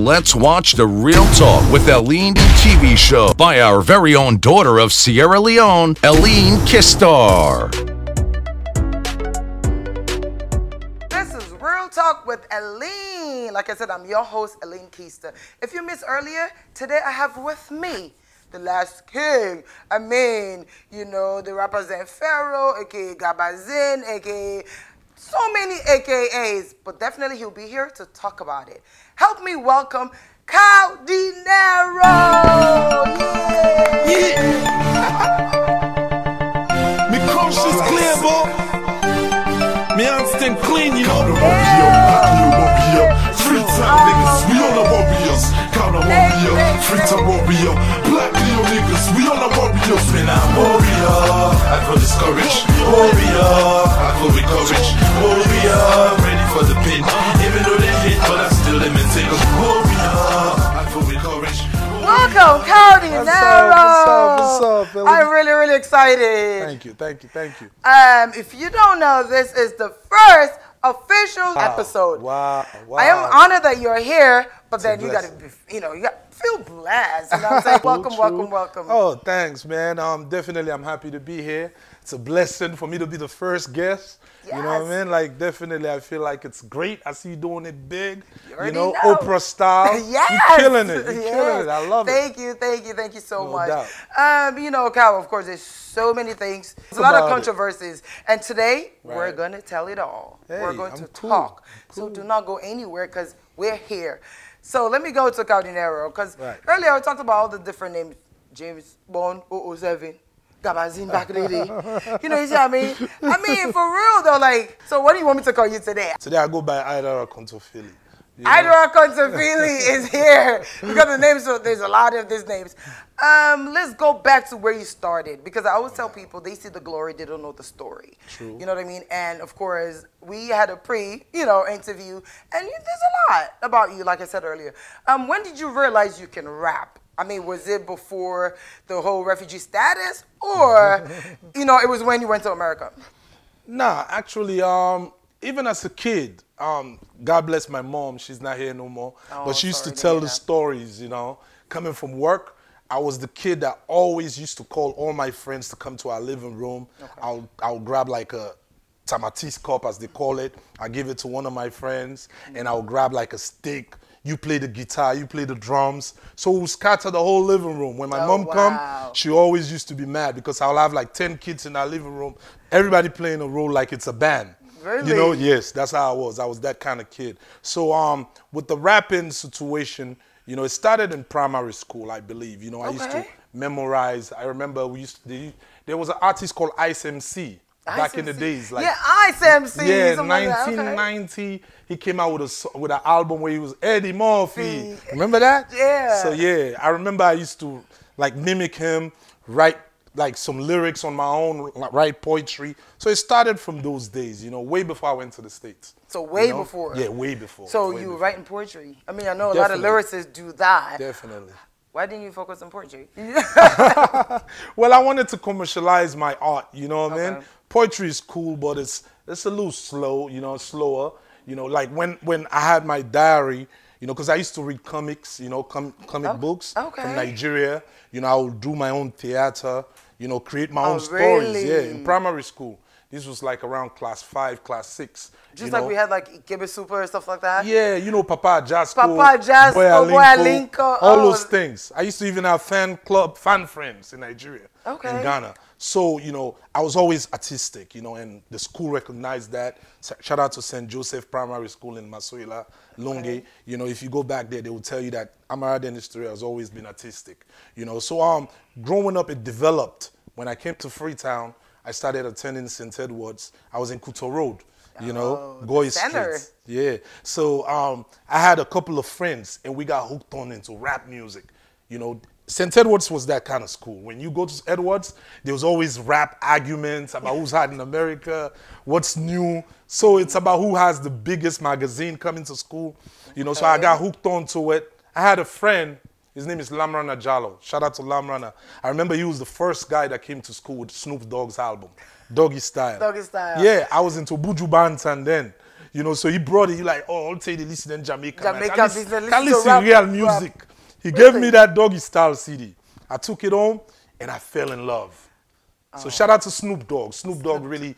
Let's watch The Real Talk with Ellen TV show by our very own daughter of Sierra Leone, Ellen Keister. This is Real Talk with Ellen. Like I said, I'm your host, Ellen Keister. If you missed earlier, today I have with me the Last King. I mean, you know, the rappers and Pharaoh, aka Gabazin, aka so many AKAs, but definitely he'll be here to talk about it. Help me welcome Kao Denero! Yeah! Yeah. Me conscious clear, boy. Me hands them clean, you know. Count them up here, Black Leo up here. Freetown niggas, we all the warriors. Count them up here, Freetown warrior. Black Leo niggas, we all the warriors. Man, I'm warrior. I feel this courage, warrior. I feel with courage, warrior. Ready for the pin, even though they hit, but I still am in single warrior. Welcome, Kao Denero. What's up? I'm really, really excited. Thank you. If you don't know, this is the first official episode. Wow. I am honored that you're here, but then you gotta, you gotta feel blessed. You know what I'm saying? Welcome. Oh, thanks, man. Definitely, I'm happy to be here. It's a blessing for me to be the first guest. Yes. You know what I mean? Like, definitely, I feel like it's great. I see you doing it big. You know, Oprah style. Yes. You're killing it. You're killing it. I love it. Thank you so much. No doubt. You know, Kao, of course, there's so many things. There's a lot of controversies. And today, we're going to tell it all. Hey, we're going to talk. Cool. So do not go anywhere because we're here. So let me go to Kao Denero because earlier I talked about all the different names. James Bond, 007. Gabazin back lady. You know what I mean? I mean, for real though, like, so what do you want me to call you today? Today I go by Idara Kontofili. Idara Kontofili is here. Because the names, so there's a lot of these names. Let's go back to where you started. Because I always tell people, they see the glory, they don't know the story. True. You know what I mean? And of course, we had a interview. And there's a lot about you, like I said earlier. When did you realize you can rap? I mean, was it before the whole refugee status or, you know, it was when you went to America? Nah, actually, even as a kid, God bless my mom. She's not here no more. Oh, but she used to tell the stories, you know, coming from work. I was the kid that always used to call all my friends to come to our living room. Okay. I'll grab like a tamatis cup, as they call it. I give it to one of my friends and I'll grab like a stick. You play the guitar, you play the drums. So we scatter the whole living room. When my mom come, she always used to be mad because I'll have like 10 kids in our living room, everybody playing a role like it's a band. Really? You know, yes, that's how I was. I was that kind of kid. So with the rapping situation, you know, it started in primary school, I believe. You know, I used to memorize. I remember we used to, there was an artist called Ice MC. Back in the days, like Ice MC. Yeah, 1990, he came out with a an album where he was Eddie Murphy. Remember that? Yeah. So yeah, I remember I used to like mimic him, write like some lyrics on my own, write poetry. So it started from those days, you know, way before I went to the States. So way before. Yeah, way before. So you were writing poetry. I mean, I know a lot of lyricists do that. Definitely. Why didn't you focus on poetry? Well, I wanted to commercialize my art. You know what I mean? Poetry is cool, but it's a little slow, you know, slower. You know, like when I had my diary, you know, because I used to read comics, you know, comic books from Nigeria. You know, I would do my own theater, you know, create my own stories. Yeah, in primary school. This was like around class 5, class 6. Just like we had like Ikebe Super and stuff like that? Yeah, you know, Papa Jasko, Boy Alinko. All those things. I used to even have fan friends in Nigeria, in Ghana. So, you know, I was always artistic, you know, and the school recognized that. Shout out to St. Joseph Primary School in Masuila Longe. You know, if you go back there, they will tell you that Amara Dentistry has always been artistic, you know. So growing up, it developed. When I came to Freetown, I started attending St. Edwards. I was in Kutu Road, you know, Goy Street. Yeah. So I had a couple of friends, and we got hooked on into rap music, you know. St. Edwards was that kind of school. When you go to Edwards, there was always rap arguments about who's hot in America, what's new. So it's about who has the biggest magazine coming to school. You know, so I got hooked onto it. I had a friend. His name is Lamrana Jalloh. Shout out to Lamrana. I remember he was the first guy that came to school with Snoop Dogg's album, Doggy Style. Yeah, I was into Buju Bands and then. You know, so he brought it. He like, oh, I'll tell you, listen in Jamaica. Listen real music. Rap. He gave me that Doggy Style CD. I took it home and I fell in love. Oh. So shout out to Snoop Dogg. Snoop Dogg really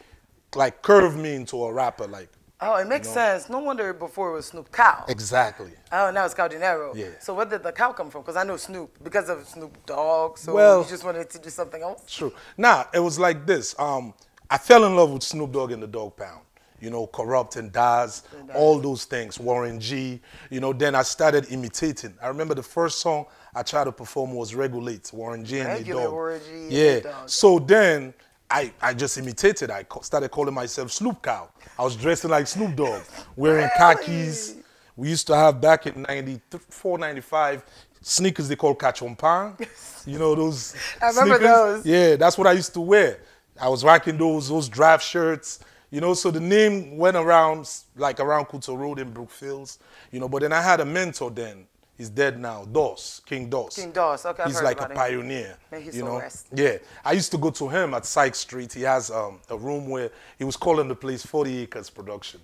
like curved me into a rapper. Like, oh, it makes sense. No wonder before it was Snoop Kao. Exactly. Oh, now it's Kao Denero. Yeah. So where did the Kao come from? Because I know Snoop because of Snoop Dogg. So you just wanted to do something else? True. Nah, it was like this. I fell in love with Snoop Dogg and the Dog Pound. You know, Corrupt and Daz, all those things. Warren G. You know, then I started imitating. I remember the first song I tried to perform was Regulate, Warren G and the Dog. Warren G and the Dog. So then I just imitated. I started calling myself Snoop Cow. I was dressing like Snoop Dogg, wearing khakis. We used to have back in 94, 95, sneakers they call Kachompan. You know those I remember sneakers? Those. Yeah, that's what I used to wear. I was rocking those draft shirts. You know, so the name went around, like around Kutu Road in Brookfields, you know, but then I had a mentor then. He's dead now, Dawes, King Dawes. King Dawes, okay, he's like a pioneer. May he rest. Yeah, I used to go to him at Sykes Street. He has a room where he was calling the place 40 Acres Production.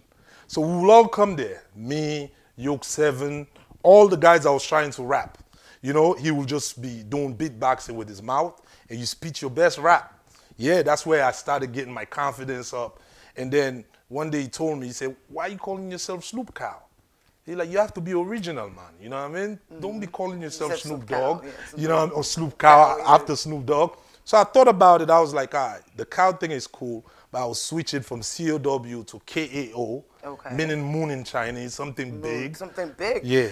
So we would all come there, me, Yoke 7, all the guys I was trying to rap. You know, he would just be doing beatboxing with his mouth and you spit your best rap. Yeah, that's where I started getting my confidence up. And then one day he told me, he said, why are you calling yourself Snoop Cow? He's like, you have to be original, man. You know what I mean? Mm-hmm. Don't be calling yourself Snoop Dogg, you know, or Snoop Cow after Snoop Dogg. So I thought about it. I was like, all right, the cow thing is cool, but I was switching from C-O-W to K-A-O, meaning moon in Chinese, something big. Something big? Yeah.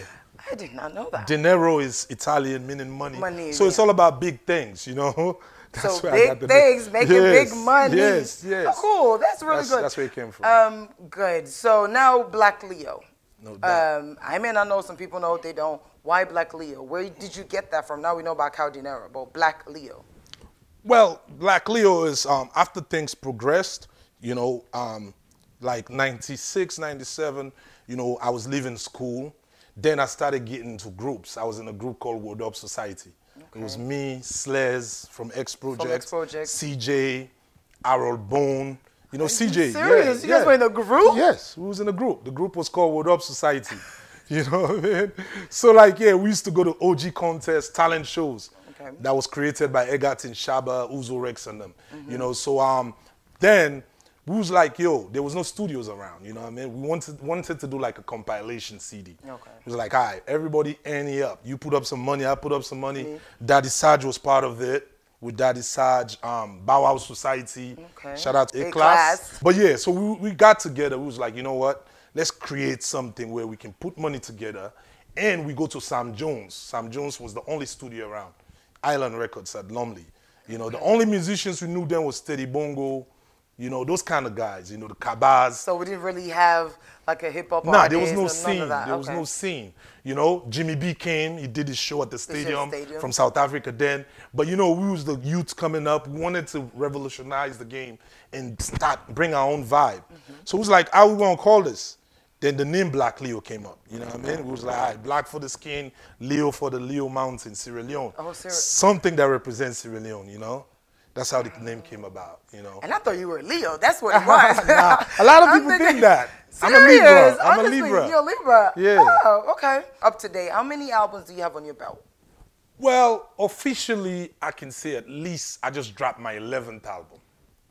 I did not know that. Denero is Italian, meaning money. So it's all about big things, you know? That's so big things, making big money. Yes, yes. Oh, cool. That's really good. That's where it came from. Good. So now Black Leo. No doubt. I may not know. Some people know. They don't. Why Black Leo? Where did you get that from? Now we know about Kao Denero, but Black Leo. Well, Black Leo is after things progressed. You know, like 96, 97. You know, I was leaving school. Then I started getting into groups. I was in a group called Word Up Society. It was me, Slez from X Project, CJ, Harold Bone. You know, CJ. Serious? Yeah, you guys were in a group? Yes, we was in a group. The group was called Word Up Society. You know what I mean? So, like, yeah, we used to go to OG contests, talent shows that was created by Egat and Shaba, Uzo Rex and them. You know, so then we was like, yo, there was no studios around. You know what I mean? We wanted to do like a compilation CD. It was like, all right, everybody ante up. You put up some money, I put up some money. Daddy Saj was part of it with Daddy Saj, Bow Wow Society. Shout out to A-Class. But yeah, so we got together. We was like, you know what? Let's create something where we can put money together. And we go to Sam Jones. Sam Jones was the only studio around. Island Records at Lumley. You know, the only musicians we knew then was Teddy Bongo. You know, those kind of guys, you know, the Kabaz. So we didn't really have like a hip hop artist. Nah, there was no scene. There was no scene. You know, Jimmy B came, he did his show at the stadium from South Africa then. But you know, we was the youth coming up, we wanted to revolutionize the game and bring our own vibe. So it was like, how we gonna call this? Then the name Black Leo came up. You know what I mean? We was like, all right, black for the skin, Leo for the Leo Mountain, Sierra Leone. Oh, something that represents Sierra Leone, you know? That's how the name came about, you know. And I thought you were Leo. That's what it was. Nah, a lot of people think that. Serious? I'm a Libra. Honestly, you're a Libra. Yeah. Oh, okay. Up to date. How many albums do you have on your belt? Well, officially, I can say at least I just dropped my 11th album.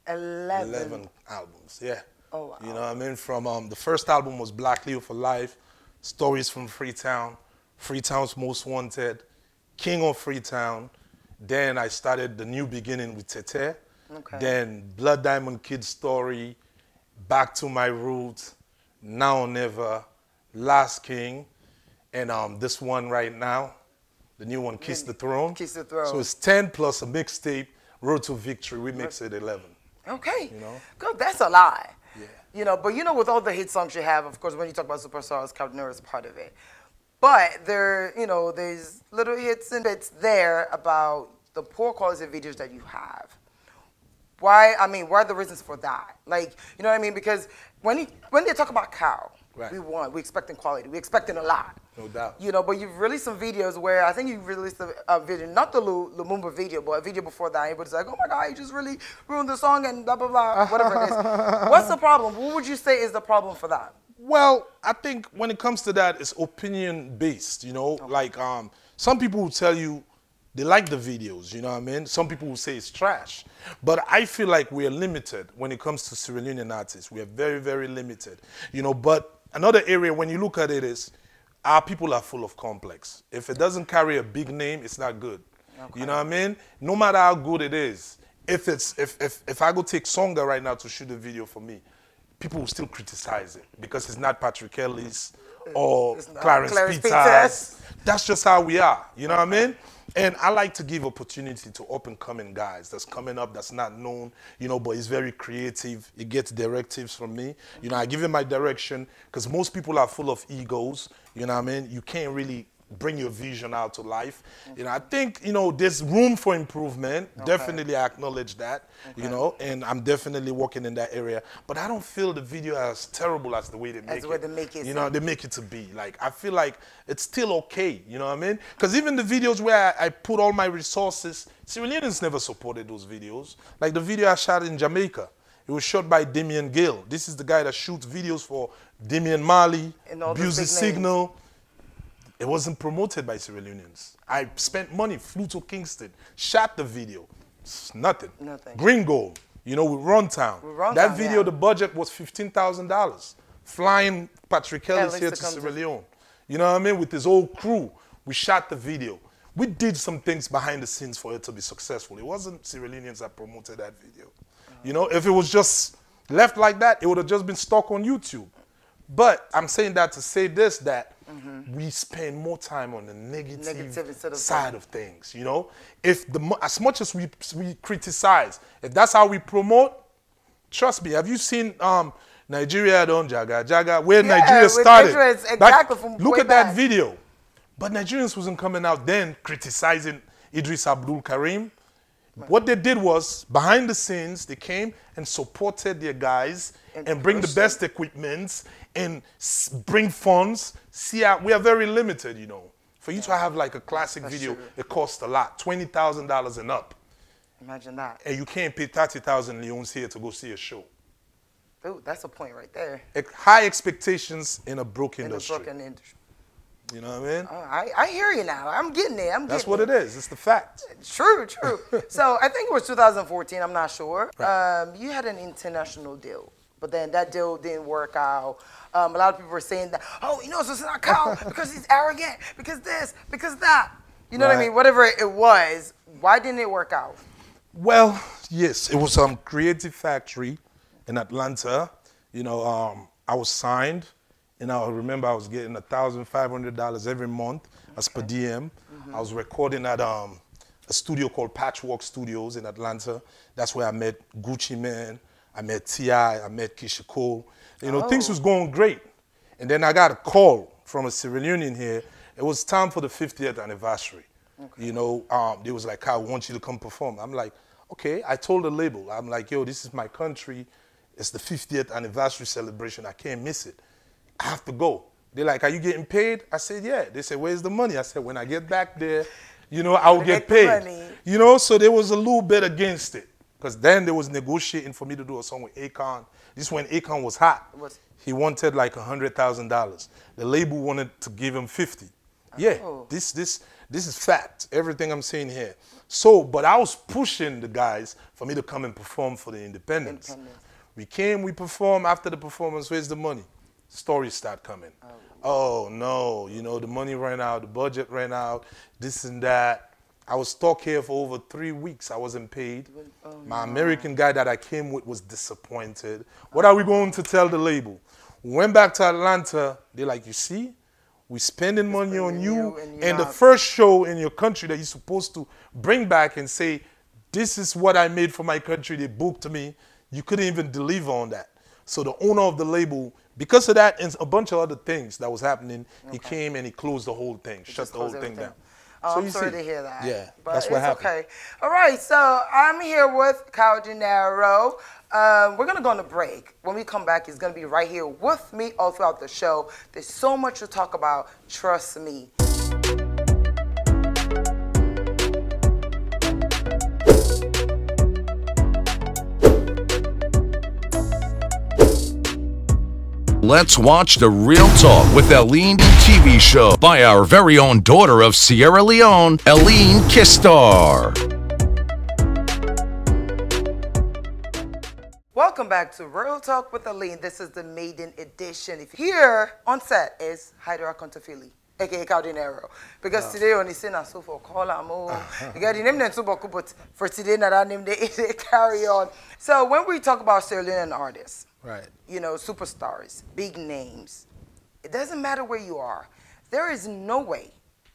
11 albums, yeah. Oh, wow. You know what I mean? From the first album was Black Leo for Life, Stories from Freetown, Freetown's Most Wanted, King of Freetown. Then I started The New Beginning with Tete. Then Blood Diamond Kid Story, Back to My Roots, Now or Never, Last King, and this one right now, the new one, Kiss the Throne. Kiss the Throne. So it's 10 plus a mixtape, Road to Victory. We mix it 11. Okay. You know? Good. That's a lie. Yeah. You know, but you know, with all the hit songs you have, of course, when you talk about superstars, Kao Denero is part of it. But there, you know, there's little hits and bits there about the poor quality of videos that you have. Why? I mean, what are the reasons for that? Like, you know what I mean? Because when they talk about Kao, we're expecting quality. We're expecting a lot. No doubt. You know, but you've released some videos where I think you released a video, not the Lumumba video, but a video before that. Everybody's like, oh my God, you just really ruined the song and blah, blah, blah, whatever it is. What's the problem? What would you say is the problem for that? Well, I think when it comes to that, it's opinion based, you know, okay. Like some people will tell you they like the videos, you know what I mean? Some people will say it's trash. But I feel like we are limited when it comes to Sierra Leonean artists. We are very, very limited, you know, but another area when you look at it is our people are full of complex. If it doesn't carry a big name, it's not good. Okay. You know what I mean? No matter how good it is, if I go take Songa right now to shoot a video for me, people will still criticize it because it's not Patrick Ellis or Clarence Peters. That's just how we are. You know what I mean? And I like to give opportunity to up-and-coming guys that's coming up, that's not known, you know, but he's very creative. He gets directives from me. You know, I give him my direction because most people are full of egos. You know what I mean? You can't really bring your vision out to life. You know, I think, you know, there's room for improvement. Okay. Definitely I acknowledge that, okay. You know, and I'm definitely working in that area. But I don't feel the video as terrible as the way they make it. You know, they make it to be. Like, I feel like it's still okay, you know what I mean? Because even the videos where I put all my resources, Sierra Leoneans never supported those videos. Like the video I shot in Jamaica. It was shot by Damian Gill. This is the guy that shoots videos for Damian Marley, Busy Signal. It wasn't promoted by Sierra Leoneans. I spent money, flew to Kingston, shot the video. It's nothing. Nothing. Gringo, you know, with Runtown. That video, yeah. The budget was $15,000. Flying Patrick Ellis here to Sierra Leone. You know what I mean? With his whole crew, we shot the video. We did some things behind the scenes for it to be successful. It wasn't Sierra Leoneans that promoted that video. You know, if it was just left like that, it would have just been stuck on YouTube. But I'm saying that to say this, that we spend more time on the negative side of things, you know? If as much as we criticize, if that's how we promote, trust me, have you seen Nigeria Don't Jaga Jaga, where Nigeria started? Exactly, look at that video. But Nigerians wasn't coming out then criticizing Idris Abdul Karim. Right. What they did was, behind the scenes, they came and supported their guys and bring the best equipment and bring funds. See, we are very limited, you know. For you to have like a classic video, it costs a lot, $20,000 and up. Imagine that. And you can't pay 30,000 leones here to go see a show. Ooh, that's a point right there. High expectations in a broke industry. You know what I mean? I hear you now. I'm getting it. That's what it is. It's the fact. True, true. So I think it was 2014. I'm not sure. Right. You had an international deal. But then that deal didn't work out. A lot of people were saying that, oh, you know, so it's not Kao because he's arrogant, because this, because that. You know what I mean? Whatever it was, why didn't it work out? Well, yes, it was some Creative Factory in Atlanta. You know, I was signed, and I remember I was getting $1,500 every month as per DM. I was recording at a studio called Patchwork Studios in Atlanta. That's where I met Gucci Mane. I met T.I., I met Keisha Cole. You know, things was going great. And then I got a call from a Sierra Leonean here. It was time for the 50th anniversary. Okay. You know, they was like, I want you to come perform. I'm like, okay. I told the label, I'm like, yo, this is my country. It's the 50th anniversary celebration. I can't miss it. I have to go. They're like, are you getting paid? I said, yeah. They said, where's the money? I said, when I get back there, you know, I'll get paid. You know, so there was a little bit against it. Because then there was negotiating for me to do a song with Akon. This is when Akon was hot. He wanted like $100,000. The label wanted to give him 50. Yeah, this is fact. Everything I'm saying here. So, but I was pushing the guys for me to come and perform for the independents. We came, we performed. After the performance, where's the money? Stories start coming. Oh no, you know, the money ran out, the budget ran out, this and that. I was stuck here for over 3 weeks. I wasn't paid. Oh, my American guy that I came with was disappointed. What are we going to tell the label? Went back to Atlanta. They're like, you see, we're spending money on you. And the first show in your country that you're supposed to bring back and say, this is what I made for my country. They booked me. You couldn't even deliver on that. So the owner of the label, because of that and a bunch of other things that was happening, he came and he closed the whole thing, shut the whole thing down. So I'm sorry to hear that. Yeah, but that's what happened. Okay. All right, so I'm here with Kao Denero. We're going to go on a break. When we come back, he's going to be right here with me all throughout the show. There's so much to talk about. Trust me. Let's watch The Real Talk with Ellen TV show by our very own daughter of Sierra Leone, Ellen Keister. Welcome back to Real Talk with Ellen. This is the maiden edition. Here on set is Hydra Contafili, aka Kao Denero. Because today on the scene, I so for call amo. You got the name then Suboku, but for today not our name they carry on. So when we talk about Sierra Leonean artists, right, you know, superstars, big names, it doesn't matter where you are. There is no way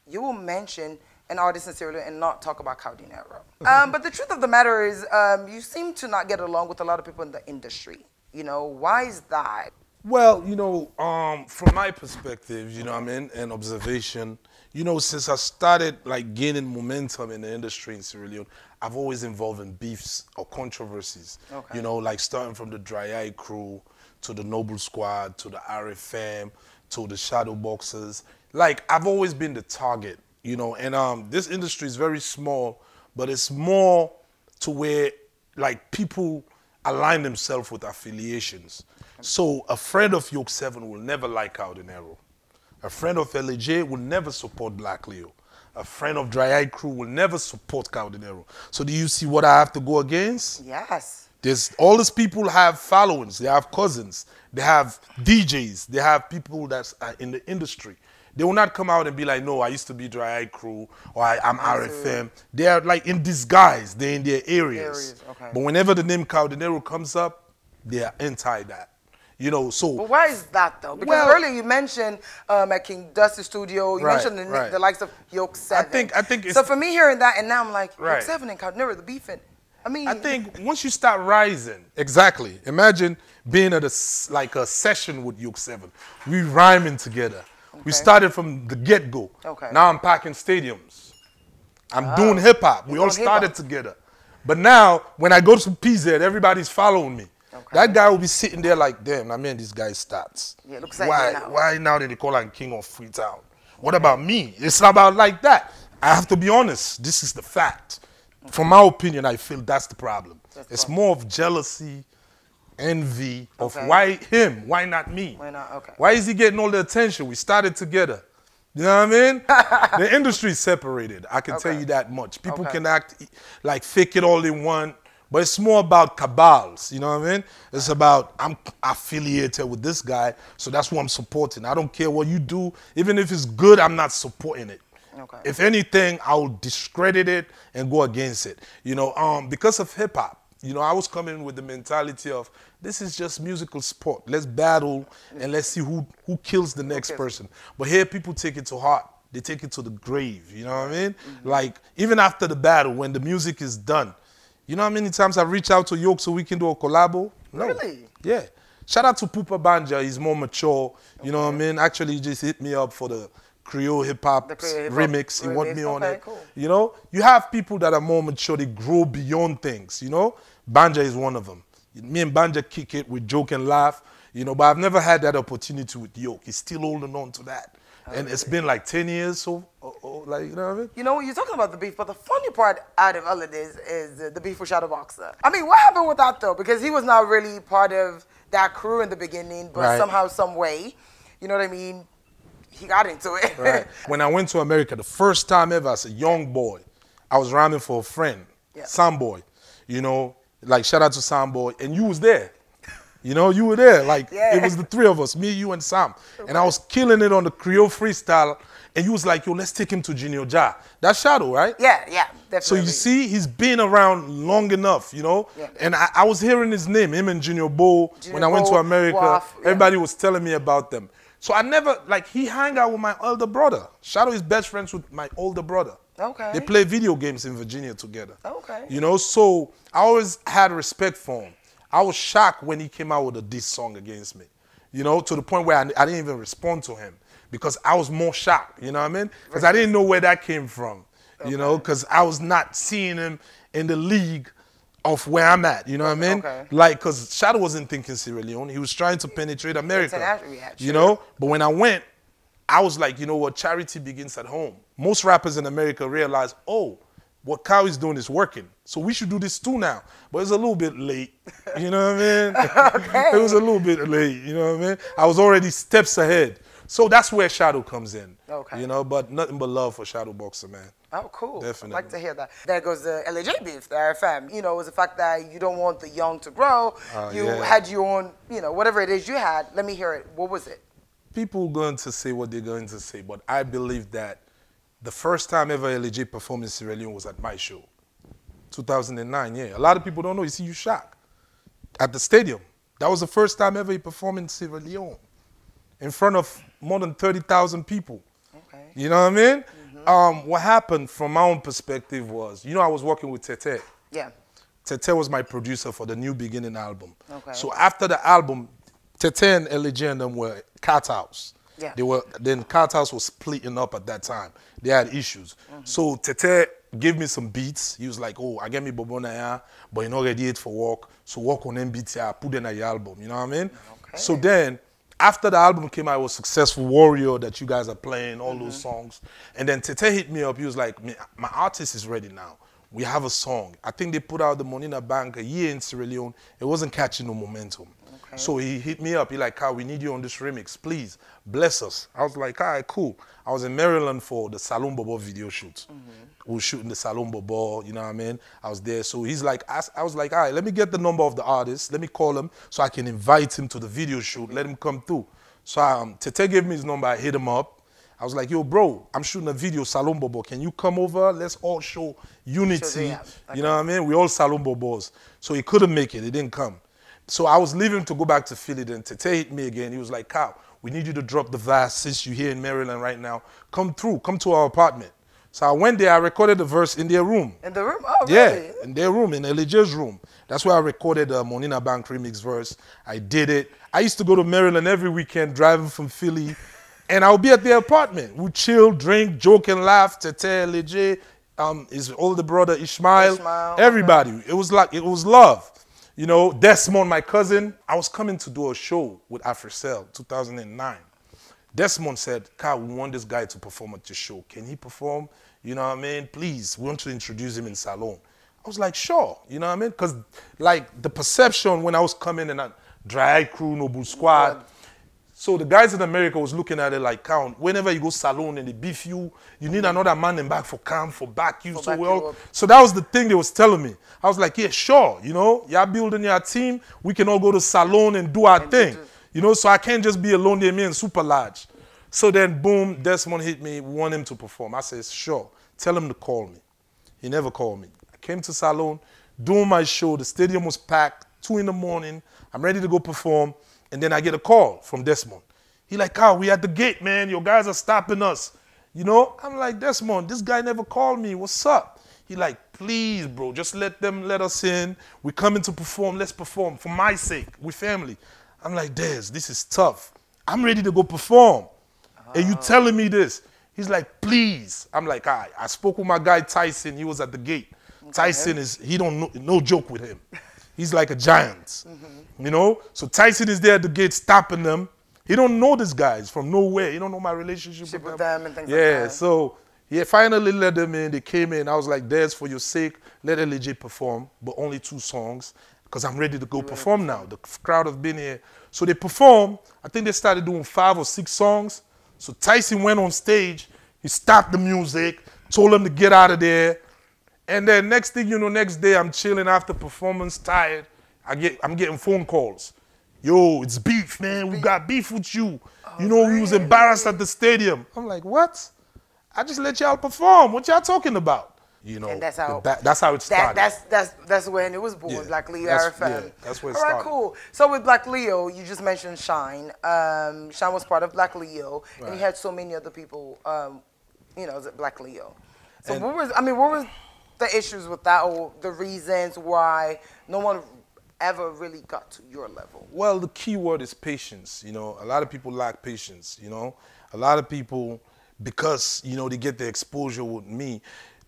you will mention an artist in Sierra Leone and not talk about Kao Denero. But the truth of the matter is, you seem to not get along with a lot of people in the industry. You know, why is that? Well, you know, from my perspective, you know, I mean, and observation, you know, since I started like gaining momentum in the industry in Sierra Leone, I've always involved in beefs or controversies. Okay. You know, like starting from the Dry Eye crew to the Noble Squad to the RFM to the Shadow Boxers. Like I've always been the target, you know. And this industry is very small, but it's more to where like people align themselves with affiliations. So a friend of Yoke 7 will never like Kao Denero. A friend of LAJ will never support Black Leo. A friend of Dry Eye Crew will never support Kao Denero. So do you see what I have to go against? Yes. There's, all these people have followings. They have cousins. They have DJs. They have people that are in the industry. They will not come out and be like, no, I used to be Dry Eye Crew or I'm RFM. They are like in disguise. They're in their areas. Okay. But whenever the name Kao Denero comes up, they are anti that. You know, so. But why is that though? Because well, earlier you mentioned at King Dusty Studio, you mentioned the likes of Yoke 7. I think it's, so for me hearing that, and now I'm like, Yoke 7 and Kao Denero, the beefing. I mean, I think once you start rising, exactly. Imagine being at a session with Yoke 7. We rhyming together. Okay. We started from the get go. Okay. Now I'm packing stadiums. I'm doing hip hop. We all started together, but now when I go to PZ, everybody's following me. Okay. That guy will be sitting there like, damn, I mean, this guy stats. Yeah, looks like why now did they call him King of Freetown? What about me? It's not about like that. I have to be honest. This is the fact. Okay. From my opinion, I feel that's the problem. It's more of jealousy, envy of why him? Why not me? Why not? Okay. Why is he getting all the attention? We started together. You know what I mean? The industry is separated. I can tell you that much. People can act like fake it all in one. But it's more about cabals, you know what I mean? It's about, I'm affiliated with this guy, so that's who I'm supporting. I don't care what you do. Even if it's good, I'm not supporting it. Okay. If anything, I'll discredit it and go against it. You know, because of hip-hop, you know, I was coming with the mentality of, this is just musical sport. Let's battle and let's see who kills the next person. But here, people take it to heart. They take it to the grave, you know what I mean? Mm-hmm. Like, even after the battle, when the music is done, you know how many times I've reached out to Yoke so we can do a collabo? No. Really? Yeah. Shout out to Pupa Banja. He's more mature. You know what I mean? Actually, he just hit me up for the Creole Hip Hop remix. He wanted me on it. Cool. You know? You have people that are more mature. They grow beyond things, you know? Banja is one of them. Me and Banja kick it. We joke and laugh. You know, but I've never had that opportunity with Yoke. He's still holding on to that. And it's been like 10 years, so, like, you know what I mean? You know, you're talking about the beef, but the funny part out of all of this is the beef with Shadow Boxer. I mean, what happened with that, though? Because he was not really part of that crew in the beginning, but somehow, some way, you know what I mean? He got into it. Right. When I went to America, the first time ever as a young boy, I was rhyming for a friend, Samboy, you know, like, shout out to Samboy, and you was there. You know, you were there. Like, it was the three of us, me, you, and Sam. Okay. And I was killing it on the Creole freestyle. And you was like, yo, let's take him to Junior Ja. That's Shadow, right? Yeah, yeah, definitely. So you see, he's been around long enough, you know? Yeah. And I was hearing his name, him and Junior Bo. When I went to America, everybody was telling me about them. So I never, like, he hung out with my older brother. Shadow is best friends with my older brother. Okay. They play video games in Virginia together. Okay. You know, so I always had respect for him. I was shocked when he came out with a diss song against me, you know, to the point where I didn't even respond to him because I was more shocked, you know what I mean? Because I didn't know where that came from, you know, because I was not seeing him in the league of where I'm at, you know what I mean? Okay. Like, because Shadow wasn't thinking Sierra Leone. He was trying to penetrate America, you know? But when I went, I was like, you know what? Charity begins at home. Most rappers in America realize, oh, what Kao is doing is working. So we should do this too now. But it's a little bit late. You know what I mean? Okay. It was a little bit late. You know what I mean? I was already steps ahead. So that's where Shadow comes in. Okay. You know, but nothing but love for Shadow Boxer, man. Oh, cool. Definitely. I'd like to hear that. There goes the LAJ beef, the RFM. You know, it was the fact that you don't want the young to grow. You had your own, you know, whatever it is you had. Let me hear it. What was it? People going to say what they're going to say, but I believe that the first time ever LAJ performed in Sierra Leone was at my show. 2009, yeah. A lot of people don't know. You see, you shocked. At the stadium. That was the first time ever he performed in Sierra Leone. In front of more than 30,000 people. Okay. You know what I mean? Mm-hmm. What happened from my own perspective was, you know, I was working with Tete. Yeah. Tete was my producer for the New Beginning album. Okay. So after the album, Tete and LAJ and them were Cat House. Yeah. They were, then Cat House was splitting up at that time. They had issues. Mm-hmm. So Tete gave me some beats. He was like, oh, I get me Bobonaya, but you're not ready yet for work. So work on MBTI, put in your album. You know what I mean? Okay. So then, after the album came out, it was Successful Warrior that you guys are playing, all those songs. And then Tete hit me up. He was like, my artist is ready now. We have a song. I think they put out the money in the bank a year in Sierra Leone. It wasn't catching no momentum. Okay. So he hit me up. He like, Kao, we need you on this remix. Please, bless us. I was like, all right, cool. I was in Maryland for the Salon Bobo video shoot. We were shooting the Salon Bobo, you know what I mean? I was there. So he's like, I was like, all right, let me get the number of the artist. Let me call him so I can invite him to the video shoot. Let him come through. So Tete gave me his number. I hit him up. I was like, yo, bro, I'm shooting a video, Salon Bobo. Can you come over? Let's all show unity. You know what I mean? We all Salon Bobos. So he couldn't make it. He didn't come. So I was leaving to go back to Philly. Then Tete hit me again. He was like, Kao, we need you to drop the verse since you're here in Maryland right now. Come through. Come to our apartment. So I went there. I recorded the verse in their room. In the room? Oh, yeah, really? In their room, in LAJ's room. That's where I recorded the Monina Bank remix verse. I did it. I used to go to Maryland every weekend, driving from Philly. And I'll be at their apartment. We'll chill, drink, joke and laugh. Tete, LAJ, his older brother, Ishmael. Everybody. Okay. It was like, it was love. You know, Desmond, my cousin, I was coming to do a show with Africell, 2009. Desmond said, Kao, we want this guy to perform at your show. Can he perform? You know what I mean? Please, we want to introduce him in Salon. I was like, sure. You know what I mean? Because, like, the perception when I was coming and I Dry Crew, Noble Squad. Yeah. So the guys in America was looking at it like, Kao, whenever you go Salon and they beef you, you need another man in back for camp, for back you. So that was the thing they was telling me. I was like, yeah, sure, you know, y'all building your team. We can all go to Salon and do our thing. You know, so I can't just be alone there, me and Super Large. So then, boom, Desmond hit me, want him to perform. I said, sure, tell him to call me. He never called me. I came to Salon, doing my show. The stadium was packed, 2 in the morning. I'm ready to go perform. And then I get a call from Desmond. He like, Kao, we at the gate, man. Your guys are stopping us. You know? I'm like, Desmond, this guy never called me. What's up? He like, please, bro, just let us in. We're coming to perform. Let's perform. For my sake. We're family. I'm like, Daz, this is tough. I'm ready to go perform. And you telling me this. He's like, please. I'm like, all right. I spoke with my guy, Tyson. He was at the gate. Okay. Tyson is, he don't know, no joke with him. He's like a giant, you know? So Tyson is there at the gate stopping them. He don't know these guys from nowhere. He don't know my relationship with them. And things like that. So he finally let them in. They came in. I was like, Daz, for your sake, let LAJ perform, but only 2 songs because I'm ready to go perform now. The crowd have been here. So they performed. I think they started doing 5 or 6 songs. So Tyson went on stage. He stopped the music, told them to get out of there. And then next thing you know, next day I'm chilling after performance, tired. I'm getting phone calls. Yo, it's beef, man. We got beef with you. You know, we was embarrassed at the stadium. I'm like, what? I just let y'all perform. What y'all talking about? You know, and that's how it started. That's when it was born, Black Leo RFM. That's where it started. All right, cool. So with Black Leo, you just mentioned Shine. Shine was part of Black Leo, and he had so many other people, you know, Black Leo. So what was, I mean, what was the issues with that, or the reasons why no one ever really got to your level? Well, the key word is patience. You know, a lot of people lack patience. You know, a lot of people, because, you know, they get the exposure with me,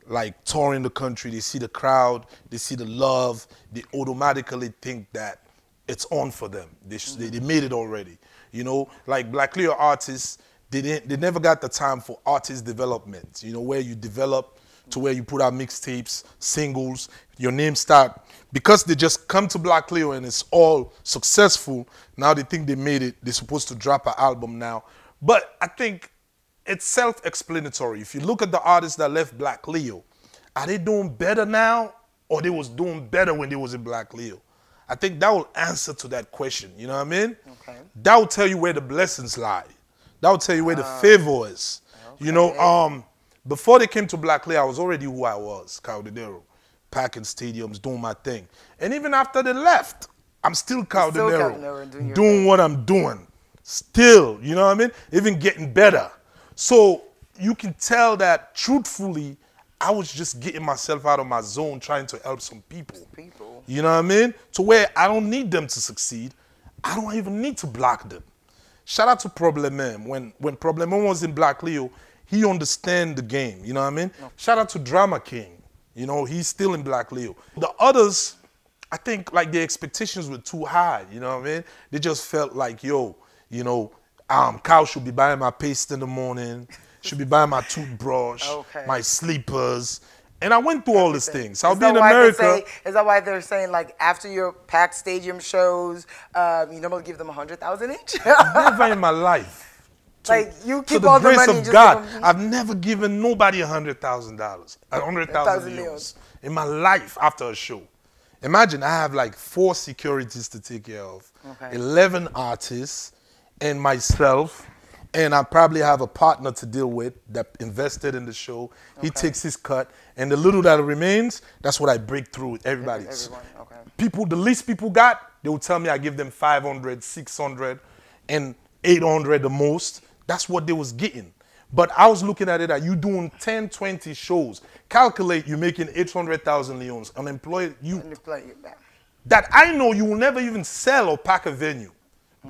like touring the country, they see the crowd, they see the love, they automatically think that it's on for them. They made it already. You know, like Black Leo artists, they never got the time for artist development. You know, where you develop to where you put out mixtapes, singles, your name start. Because they just come to Black Leo and it's all successful, now they think they made it. They're supposed to drop an album now. But I think it's self-explanatory. If you look at the artists that left Black Leo, are they doing better now or they was doing better when they was in Black Leo? I think that will answer to that question. You know what I mean? Okay. That will tell you where the blessings lie. That will tell you where the favor is. Okay. You know, before they came to Black Leo, I was already who I was, Kao Denero, packing stadiums, doing my thing. And even after they left, I'm still Kao Denero, doing what I'm doing. Still, you know what I mean? Even getting better. So you can tell that truthfully, I was just getting myself out of my zone trying to help some people. You know what I mean? To where I don't need them to succeed. I don't even need to block them. Shout out to Problem M. When Problem M was in Black Leo, he understand the game. You know what I mean? No. Shout out to Drama King. You know, he's still in Black Leo. The others, I think, like, the expectations were too high. You know what I mean? They just felt like, yo, you know, Kao should be buying my paste in the morning, should be buying my toothbrush, my slippers. And I went through all these things. I'll be in America. Is that why they're saying, like, after your packed stadium shows, you normally give them 100,000 each? Never in my life. Like, you keep all the money. To the grace of God, I've never given nobody $100,000, 100,000 euros in my life after a show. Imagine I have like 4 securities to take care of, 11 artists, and myself, and I probably have a partner to deal with that invested in the show. He takes his cut, and the little that remains, that's what I break through with everybody. People, the least people got, they will tell me I give them 500, 600, and 800 the most. That's what they was getting. But I was looking at it that you doing 10, 20 shows. Calculate you making 800,000 leones, unemployed youth. That I know you will never even sell or pack a venue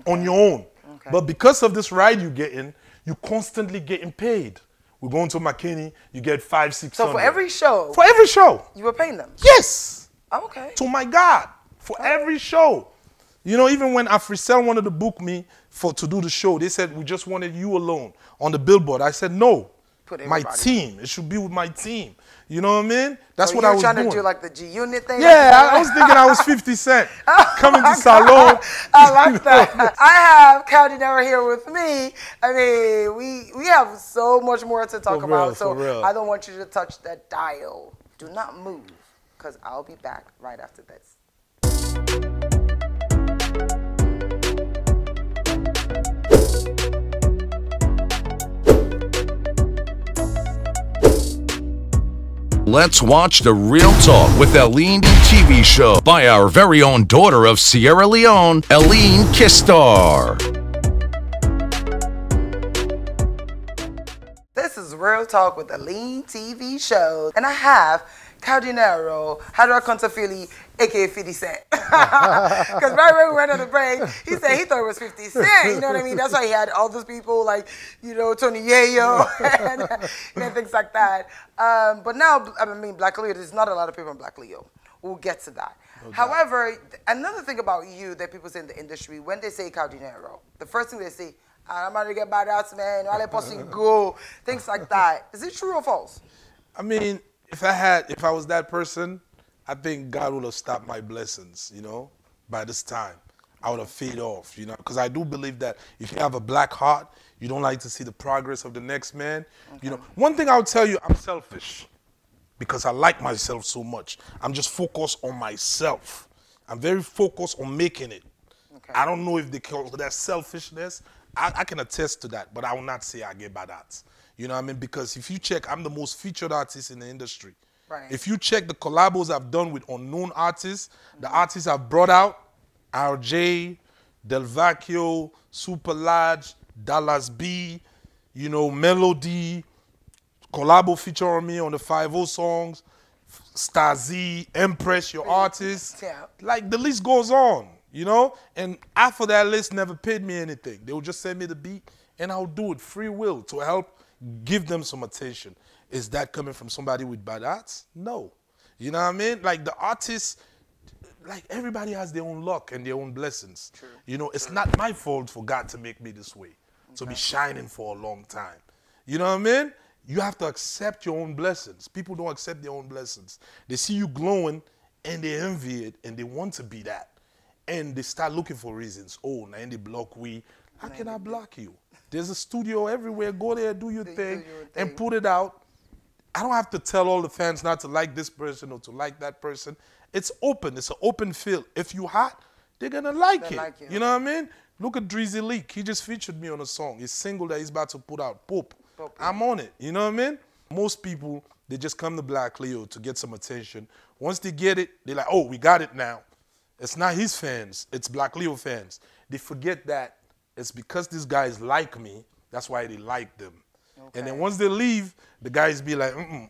on your own. But because of this ride you're getting, you're constantly getting paid. We're going to McKinney, you get 500, 600. So for every show? For every show. You were paying them? Yes. Oh, okay. So my God, for every show. You know, even when Africell wanted to book me to do the show, they said, we just wanted you alone on the billboard. I said, no, my team. It should be with my team. You know what I mean? That's what I was doing. You were trying to do like the G-Unit thing? Yeah, I was thinking I was 50 Cent coming to Salon. I like that. I have Kao Denero here with me. I mean, we have so much more to talk about, so I don't want you to touch that dial. Do not move, because I'll be back right after this. Let's watch The Real Talk with Ellen TV show by our very own daughter of Sierra Leone, Ellen Keister. This is Real Talk with Ellen TV show, and I have Kao Denero, Hadakonta Philly, aka 50 Cent. Because right when we ran out of the break, he said he thought it was 50 Cent. You know what I mean? That's why he had all those people like, you know, Tony Yayo and things like that. But now, I mean, Black Leo, there's not a lot of people in Black Leo. We'll get to that. Okay. However, another thing about you that people say in the industry, when they say Kao Denero, the first thing they say, I'm going to get badass, man. I'm going to go. Things like that. Is it true or false? I mean, if I was that person, I think God would have stopped my blessings, you know, by this time. I would have faded off, you know, because I do believe that if you have a black heart, you don't like to see the progress of the next man. You know, one thing I'll tell you, I'm selfish because I like myself so much. I'm just focused on myself. I'm very focused on making it. I don't know if they call that selfishness. I can attest to that, but I will not say I get badass. You know what I mean? Because if you check, I'm the most featured artist in the industry. Right. If you check the collabos I've done with unknown artists, the artists I've brought out, RJ, Del Vacchio, Super Large, Dallas B, you know, Melody, collabo feature on me on the 5-0 songs, Stazzy, Empress, your artist. Yeah. Like, the list goes on, you know? And after that list never paid me anything. They would just send me the beat, and I'll do it free will to help give them some attention. Is that coming from somebody with bad arts? No. You know what I mean? Like, the artists, like, everybody has their own luck and their own blessings. True. You know, it's not my fault for God to make me this way, to be shining for a long time. You know what I mean? You have to accept your own blessings. People don't accept their own blessings. They see you glowing and they envy it and they want to be that. And they start looking for reasons. Oh, now they block we. How can I block you? There's a studio everywhere. Go there, do your thing and put it out. I don't have to tell all the fans not to like this person or to like that person. It's open. It's an open field. If you hot, they're going to like it. You know what I mean? Look at Drizzy Leak. He just featured me on a song. His single that he's about to put out, Pope. I'm on it. You know what I mean? Most people, they just come to Black Leo to get some attention. Once they get it, they're like, oh, we got it now. It's not his fans. It's Black Leo fans. They forget that it's because these guys like me. That's why they like them. Okay. And then once they leave, the guys be like, I'm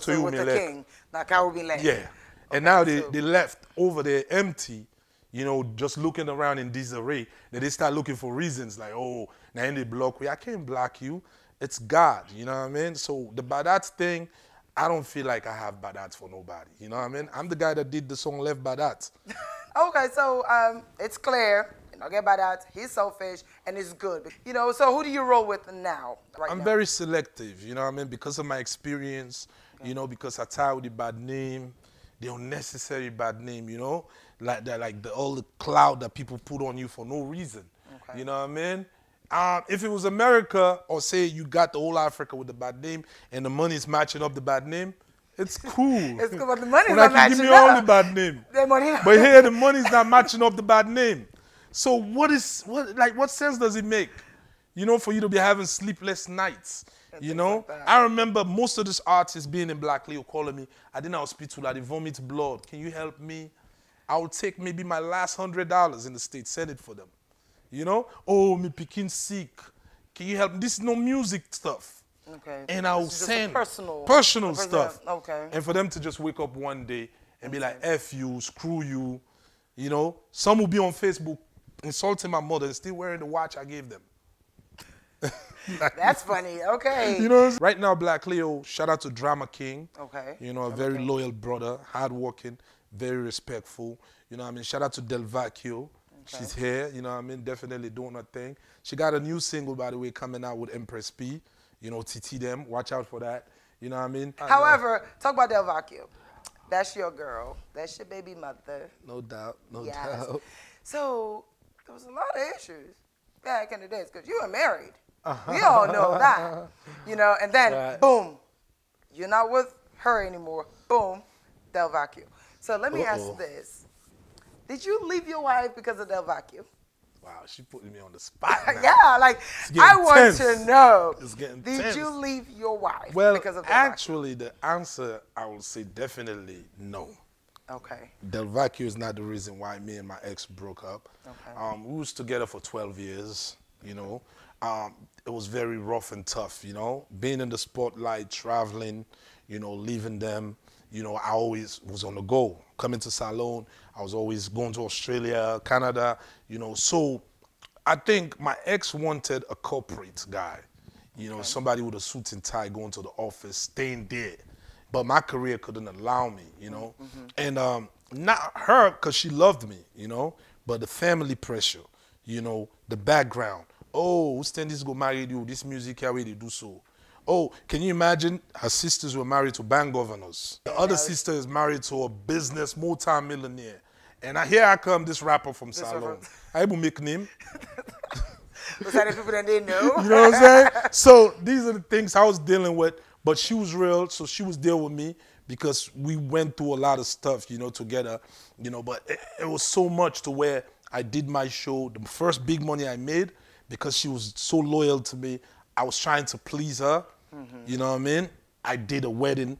still with the king. Like I will be left. Yeah. Okay, and now they left over there empty, you know, just looking around in disarray. Then they start looking for reasons like, oh, now in the block, I can't block you. It's God, you know what I mean? So the Badat thing, I don't feel like I have Badat for nobody. You know what I mean? I'm the guy that did the song Left Badat. Okay, so it's clear. Don't get Badat. He's selfish and it's good. You know, so who do you roll with now? I'm very selective, you know what I mean? Because of my experience, you know, because I tie with the bad name, the unnecessary bad name, you know? Like all the cloud that people put on you for no reason. Okay. You know what I mean? If it was America, or say you got the whole Africa with the bad name, and the money's matching up the bad name, it's cool. It's cool, but the money's not matching up. Give me all the bad name. But here, the money's not matching up the bad name. So what sense does it make, you know, for you to be having sleepless nights, you know? Like I remember most of these artists being in Black Leo calling me, I didn't hospital, I did vomit blood. Can you help me? I'll take maybe my last $100 in the state, send it for them. You know, oh, me picking sick. Can you help me? This is no music stuff. Okay. And I'll send personal stuff. Okay. And for them to just wake up one day and be like, F you, screw you. You know, some will be on Facebook insulting my mother and still wearing the watch I gave them. That's funny. Okay. You know, right now, Black Leo, shout out to Drama King. Okay. You know, a very loyal brother, hardworking, very respectful. You know what I mean? Shout out to Del Vecchio. Okay. She's here, you know what I mean? Definitely doing her thing. She got a new single, by the way, coming out with Empress P. You know, TT them. Watch out for that. You know what I mean? However, talk about Del Vecchio. That's your girl. That's your baby mother. No doubt. No doubt. So there was a lot of issues back in the days because you were married. We all know that. You know, and then, boom, you're not with her anymore. Boom, Del Vecchio. So let me ask this. Did you leave your wife because of Del Vecchio? Wow, she putting me on the spot now. Yeah, like, I want to know. It's getting tense. Did you leave your wife because of Del Vecchio? Well, actually, the answer, I would say definitely no. Okay. Del Vecchio is not the reason why me and my ex broke up. Okay. We was together for 12 years, you know. It was very rough and tough, you know. Being in the spotlight, traveling, you know, leaving them. You know, I always was on the go. Coming to Salon, I was always going to Australia, Canada, you know. So I think my ex wanted a corporate guy, you know, somebody with a suit and tie going to the office, staying there. But my career couldn't allow me, you know. And not her, because she loved me, you know, but the family pressure, you know, the background. Oh, who's this go marry you? This music, how they do so. Oh, can you imagine? Her sisters were married to bank governors. The other sister is married to a business multi-millionaire. And here I come, this rapper from Salon. I able make name. Those are the people that they know. You know what I'm saying? So these are the things I was dealing with. But she was real, so she was there with me because we went through a lot of stuff, you know, together. You know, but it was so much to where I did my show. The first big money I made because she was so loyal to me. I was trying to please her. You know what I mean? I did a wedding.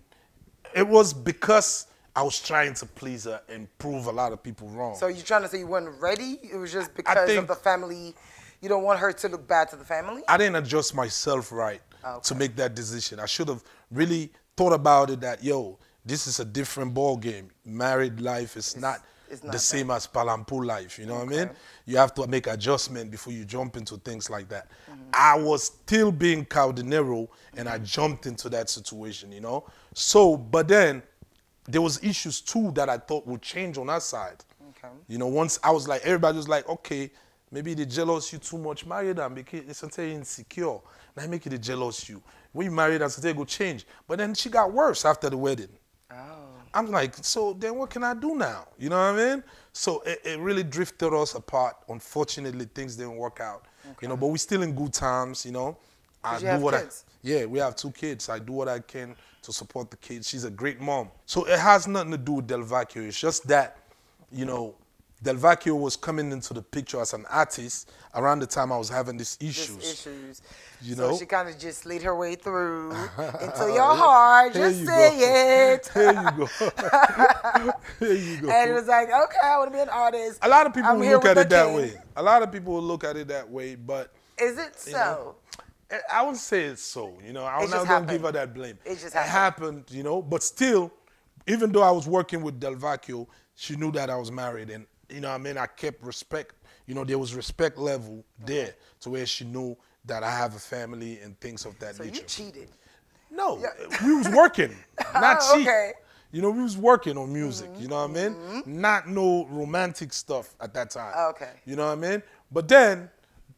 It was because I was trying to please her and prove a lot of people wrong. So you're trying to say you weren't ready? It was just because of the family. You don't want her to look bad to the family? I didn't adjust myself right to make that decision. I should have really thought about it that, yo, this is a different ball game. Married life is not the same as Palampu life, you know what I mean? You have to make adjustment before you jump into things like that. I was still being Kao Denero, and I jumped into that situation, you know? So, but then, there was issues too that I thought would change on our side. You know, once I was like, everybody was like, okay, maybe they jealous you too much, marry them, because it's insecure. Now make it jealous you. we married and Tete go change. But then she got worse after the wedding. Oh. I'm like, so then what can I do now? You know what I mean? So it really drifted us apart. Unfortunately, things didn't work out. Okay. You know, but we're still in good times, you know. I do what kids? Yeah, we have 2 kids. I do what I can to support the kids. She's a great mom. So it has nothing to do with Del Vecchio. It's just that, you know, Del Vecchio was coming into the picture as an artist around the time I was having these issues. You know? So she kind of just slid her way through into your heart. Just say it. There you go. There you go. And it was like, okay, I want to be an artist. A lot of people will look at it that way. A lot of people will look at it that way, but... Is it so? I wouldn't say it's so. You know, I'm not going to give her that blame. It just happened. It happened, you know, but still, even though I was working with Del Vecchio, she knew that I was married and, you know what I mean? I kept respect. You know, there was respect level there to where she knew that I have a family and things of that nature. So you cheated? No, we was working, not cheating. Okay. You know, we was working on music, you know what I mean? Not no romantic stuff at that time. Okay. You know what I mean? But then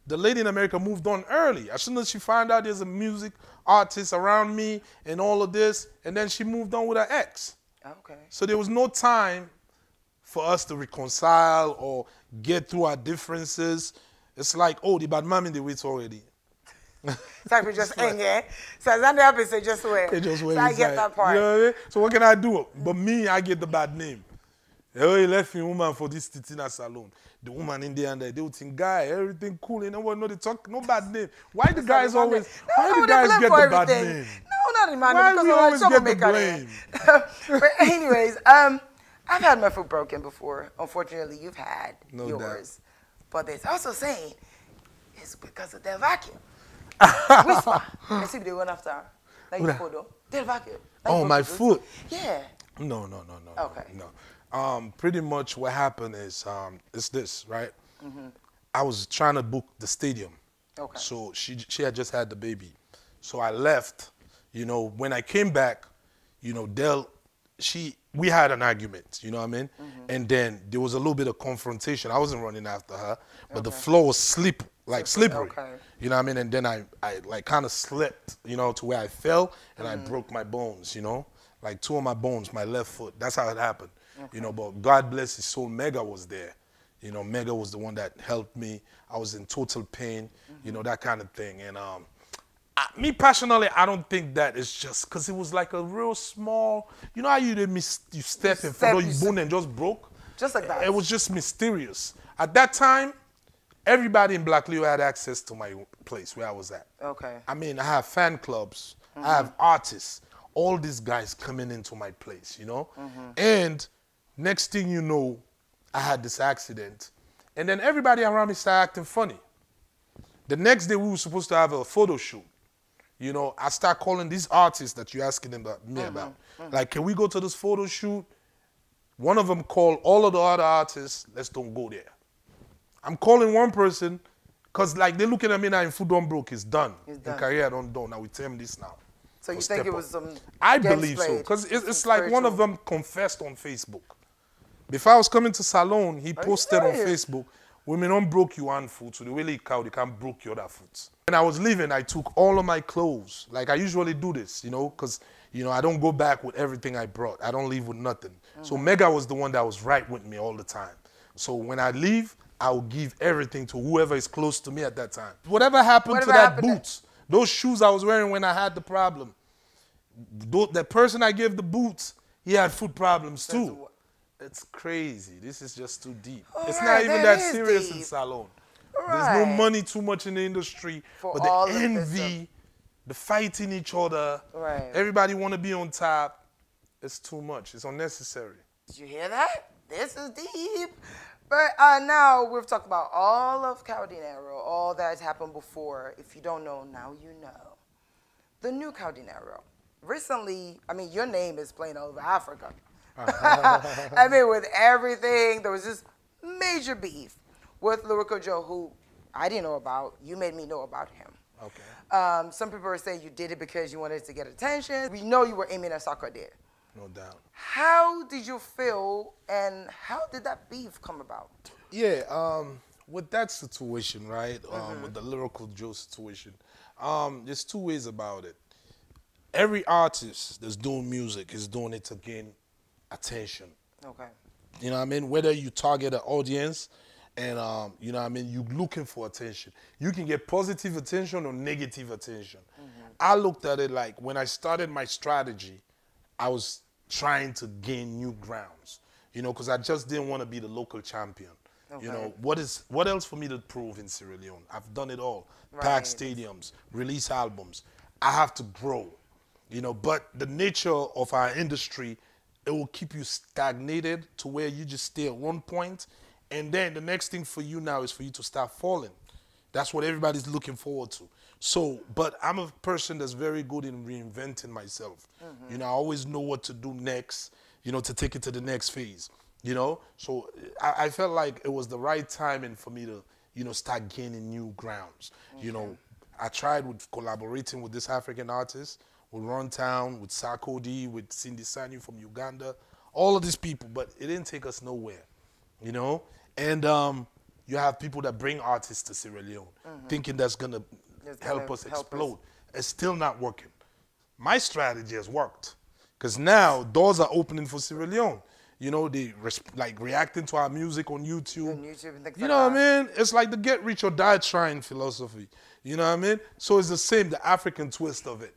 the lady in America moved on early. As soon as she found out there's a music artist around me and all of this, and then she moved on with her ex. Okay. So there was no time for us to reconcile or get through our differences. It's like, oh, the bad mommy, they wait already. Like we just hang it. So as an artist, they just wait. They just wait. So I get that part. You know what I mean? So what can I do? But me, I get the bad name. Oh, he left the woman for this Titina salon. The woman in there and there, they would think, guy, everything cool. You know what? No, they talk, no bad name. Why the guys always, why the guys get the bad name? No, not in my name. Why we always get the blame? But anyways, I've had my foot broken before. Unfortunately, you've had yours. But there's also saying it's because of Del Vecchio. Whisper. Let's see if they went after her. Like the photo. Del Vecchio. Oh, my foot. Yeah. No. Okay. No. Pretty much what happened is it's this, right? I was trying to book the stadium. Okay. So she had just had the baby. So I left. You know, when I came back, you know, we had an argument, you know what I mean? And then there was a little bit of confrontation. I wasn't running after her, but the floor was slippery. Okay. You know what I mean? And then I like kind of slipped, you know, to where I fell and I broke my bones, you know? Like 2 of my bones, my left foot. That's how it happened, you know? But God bless his soul, Mega was there. You know, Mega was the one that helped me. I was in total pain, you know, that kind of thing. And me personally, I don't think that it's just because it was like a real small. You know how you step and follow your bone and just broke? Just like that. It was just mysterious. At that time, everybody in Black Leo had access to my place where I was at. Okay. I mean, I have fan clubs, I have artists, all these guys coming into my place, you know? And next thing you know, I had this accident. And then everybody around me started acting funny. The next day, we were supposed to have a photo shoot. You know, I start calling these artists that you're asking them about, me about. Like, can we go to this photo shoot? One of them called all of the other artists, let's don't go there. I'm calling one person, because like they're looking at me now, and food don't broke, it's done. The career don't done, now we tell him this now. So you think it was some I believe so, because it's like one of them confessed on Facebook. Before I was coming to Salon, he posted on Facebook, women don't broke your one foot, so they really cow, they can't broke your other foot. When I was leaving, I took all of my clothes. Like I usually do this, you know, because, you know, I don't go back with everything I brought. I don't leave with nothing. So Mega was the one that was right with me all the time. So when I leave, I'll give everything to whoever is close to me at that time. Whatever happened to that boots, those shoes I was wearing when I had the problem, the person I gave the boots, he had foot problems too. It's crazy. This is just too deep. It's not even that serious in Salon. There's no money too much in the industry, but the envy, the fighting each other, everybody want to be on top, it's too much. It's unnecessary. Did you hear that? This is deep. But now we've talked about all of Kao Denero, all that has happened before. If you don't know, now you know. The new Kao Denero. Recently, I mean, your name is playing all over Africa. I mean, with everything, there was this major beef with Lyrical Joe, who I didn't know about. You made me know about him. Okay. Some people are saying you did it because you wanted to get attention. We know you were aiming at soccer there. No doubt. How did you feel and how did that beef come about? Yeah, with that situation, right, with the Lyrical Joe situation, there's 2 ways about it. every artist that's doing music is doing it to gain attention. Okay. You know what I mean? Whether you target an audience and, you know what I mean, you're looking for attention. You can get positive attention or negative attention. Mm-hmm. I looked at it like when I started my strategy, I was trying to gain new grounds, you know, because I just didn't want to be the local champion. Okay. You know, what else for me to prove in Sierra Leone? I've done it all. Right. Pack stadiums, release albums. I have to grow, you know, but the nature of our industry, it will keep you stagnated to where you just stay at one point. And then the next thing for you now is for you to start falling. That's what everybody's looking forward to. So, but I'm a person that's very good in reinventing myself. Mm-hmm. You know, I always know what to do next, you know, to take it to the next phase, you know? So I felt like it was the right timing for me to, you know, start gaining new grounds. Okay. You know, I tried with collaborating with this African artist, with Ron Town, with Sarkodie, with Cindy Sanyu from Uganda, all of these people, but it didn't take us nowhere, you know? And you have people that bring artists to Sierra Leone, mm-hmm. thinking that's gonna help us explode. It's still not working. My strategy has worked, because now doors are opening for Sierra Leone. You know, they like reacting to our music on YouTube. You know what I mean? It's like the get rich or die trying philosophy. You know what I mean? So it's the same, the African twist of it.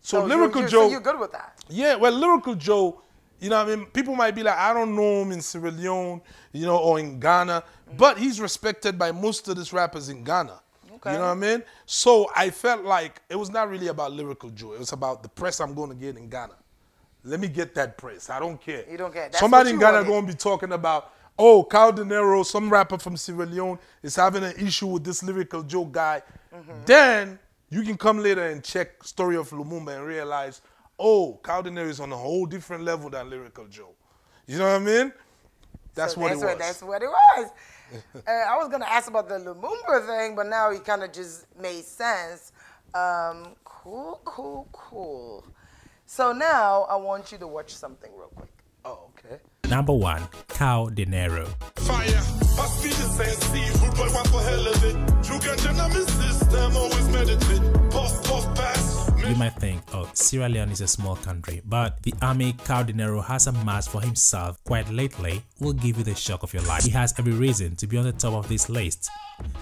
So Lyrical Joe, so you're good with that. Yeah, well, Lyrical Joe, you know what I mean? People might be like, I don't know him in Sierra Leone, you know, or in Ghana, mm-hmm. but he's respected by most of these rappers in Ghana. Okay. You know what I mean? So I felt like it was not really about Lyrical Joe. It was about the press I'm going to get in Ghana. Let me get that press. I don't care. You don't care. That's somebody in Ghana going to be talking about, oh, Kao Denero, some rapper from Sierra Leone is having an issue with this Lyrical Joe guy. Mm-hmm. Then you can come later and check story of Lumumba and realize, oh, Kao Denero is on a whole different level than Lyrical Joe. You know what I mean? That's what it was. I was going to ask about the Lumumba thing, but now it kind of just made sense. Cool. So now I want you to watch something real quick. Oh, okay. Number 1, Kao Denero. Fire, I see the same seafood, but one for hell of it. You can turn on my system, always meditate. Pass. You might think, oh, Sierra Leone is a small country, but the army Kao Denero has amassed for himself quite lately will give you the shock of your life. He has every reason to be on the top of this list.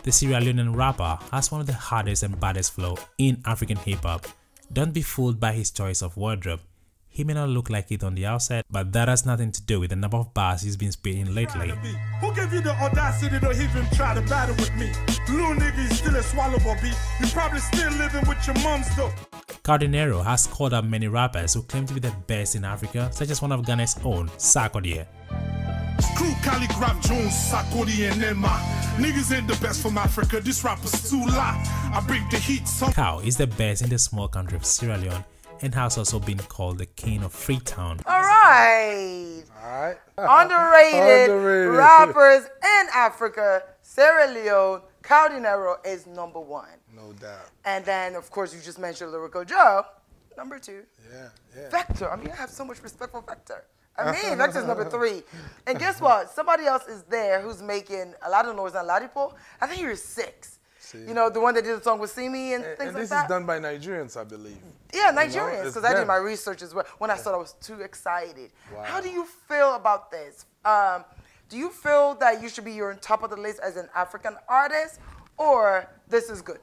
The Sierra Leonean rapper has one of the hardest and baddest flow in African hip-hop. Don't be fooled by his choice of wardrobe. He may not look like it on the outside, but that has nothing to do with the number of bars he's been spitting lately. Who gave you the audacity to even try to battle with me? Little nigga, you still a swallowable beat. You probably still living with your mom's though. Kao Denero has called up many rappers who claim to be the best in Africa, such as one of Ghana's own, Sarkodie. Screw Calligraph Jones, Sarkodie and Emma. Niggas ain't the best from Africa, this rapper's too loud. I bring the heat. Kao is the best in the small country of Sierra Leone, and has also been called the King of Freetown. All right. Underrated rappers in Africa, Sierra Leone, Kao Denero is #1. No doubt. And then, of course, you just mentioned Lyrical Joe, #2. Yeah. Vector. I mean, I have so much respect for Vector. I mean, Vector's #3. And guess what? Somebody else is there who's making a lot of noise on Ladipo. I think he was 6. You know, the one that did the song with Simi and things like that. And this is done by Nigerians, I believe. Yeah, Nigerians, because I did my research as well. When I saw it, I was too excited. Wow. How do you feel about this? Do you feel that you should be on top of the list as an African artist, or this is good,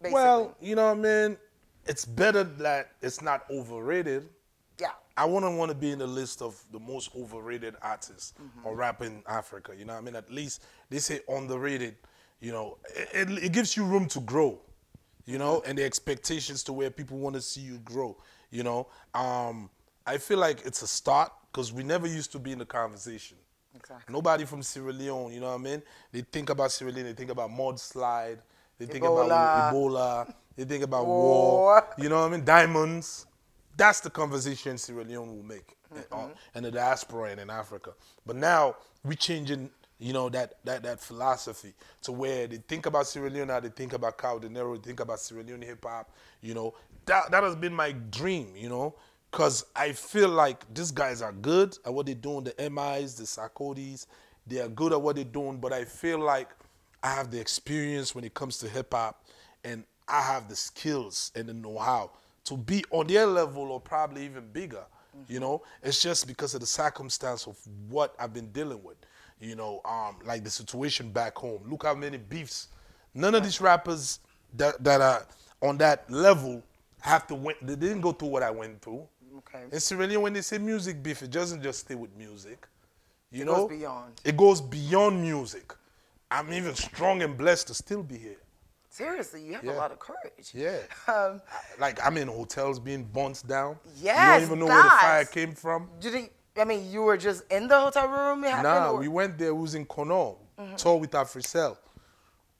basically? Well, you know what I mean? It's better that it's not overrated. Yeah. I wouldn't want to be in the list of the most overrated artists or rapper in Africa. You know what I mean? At least they say underrated. You know, it gives you room to grow, you know, and the expectations to where people want to see you grow, you know. I feel like it's a start because we never used to be in the conversation. Exactly. Nobody from Sierra Leone, you know what I mean? They think about Sierra Leone, they think about mudslide, they think about Ebola, they think about war, you know what I mean? Diamonds. That's the conversation Sierra Leone will make and the diaspora and in Africa. But now we're changing, you know, that philosophy to where they think about Sierra Leone, now they think about Kao Denero, they think about Sierra Leone hip-hop, you know. That has been my dream, you know, because I feel like these guys are good at what they're doing, the MIs, the Sarkodis, they are good at what they're doing, but I feel like I have the experience when it comes to hip-hop, and I have the skills and the know-how to be on their level or probably even bigger. Mm-hmm. You know, it's just because of the circumstance of what I've been dealing with. You know, like the situation back home. Look how many beefs. None of these rappers that are on that level have to win. They didn't go through what I went through. Okay. And seriously, when they say music beef, it doesn't just stay with music. You know, it goes beyond. It goes beyond music. I'm even strong and blessed to still be here. Seriously, you have a lot of courage. Yeah. Like, I'm in hotels being bounced down. Yes, you don't even know where the fire came from. I mean, you were just in the hotel room? Nah, we went there. We was in Kono. Mm-hmm. Tour with Africell.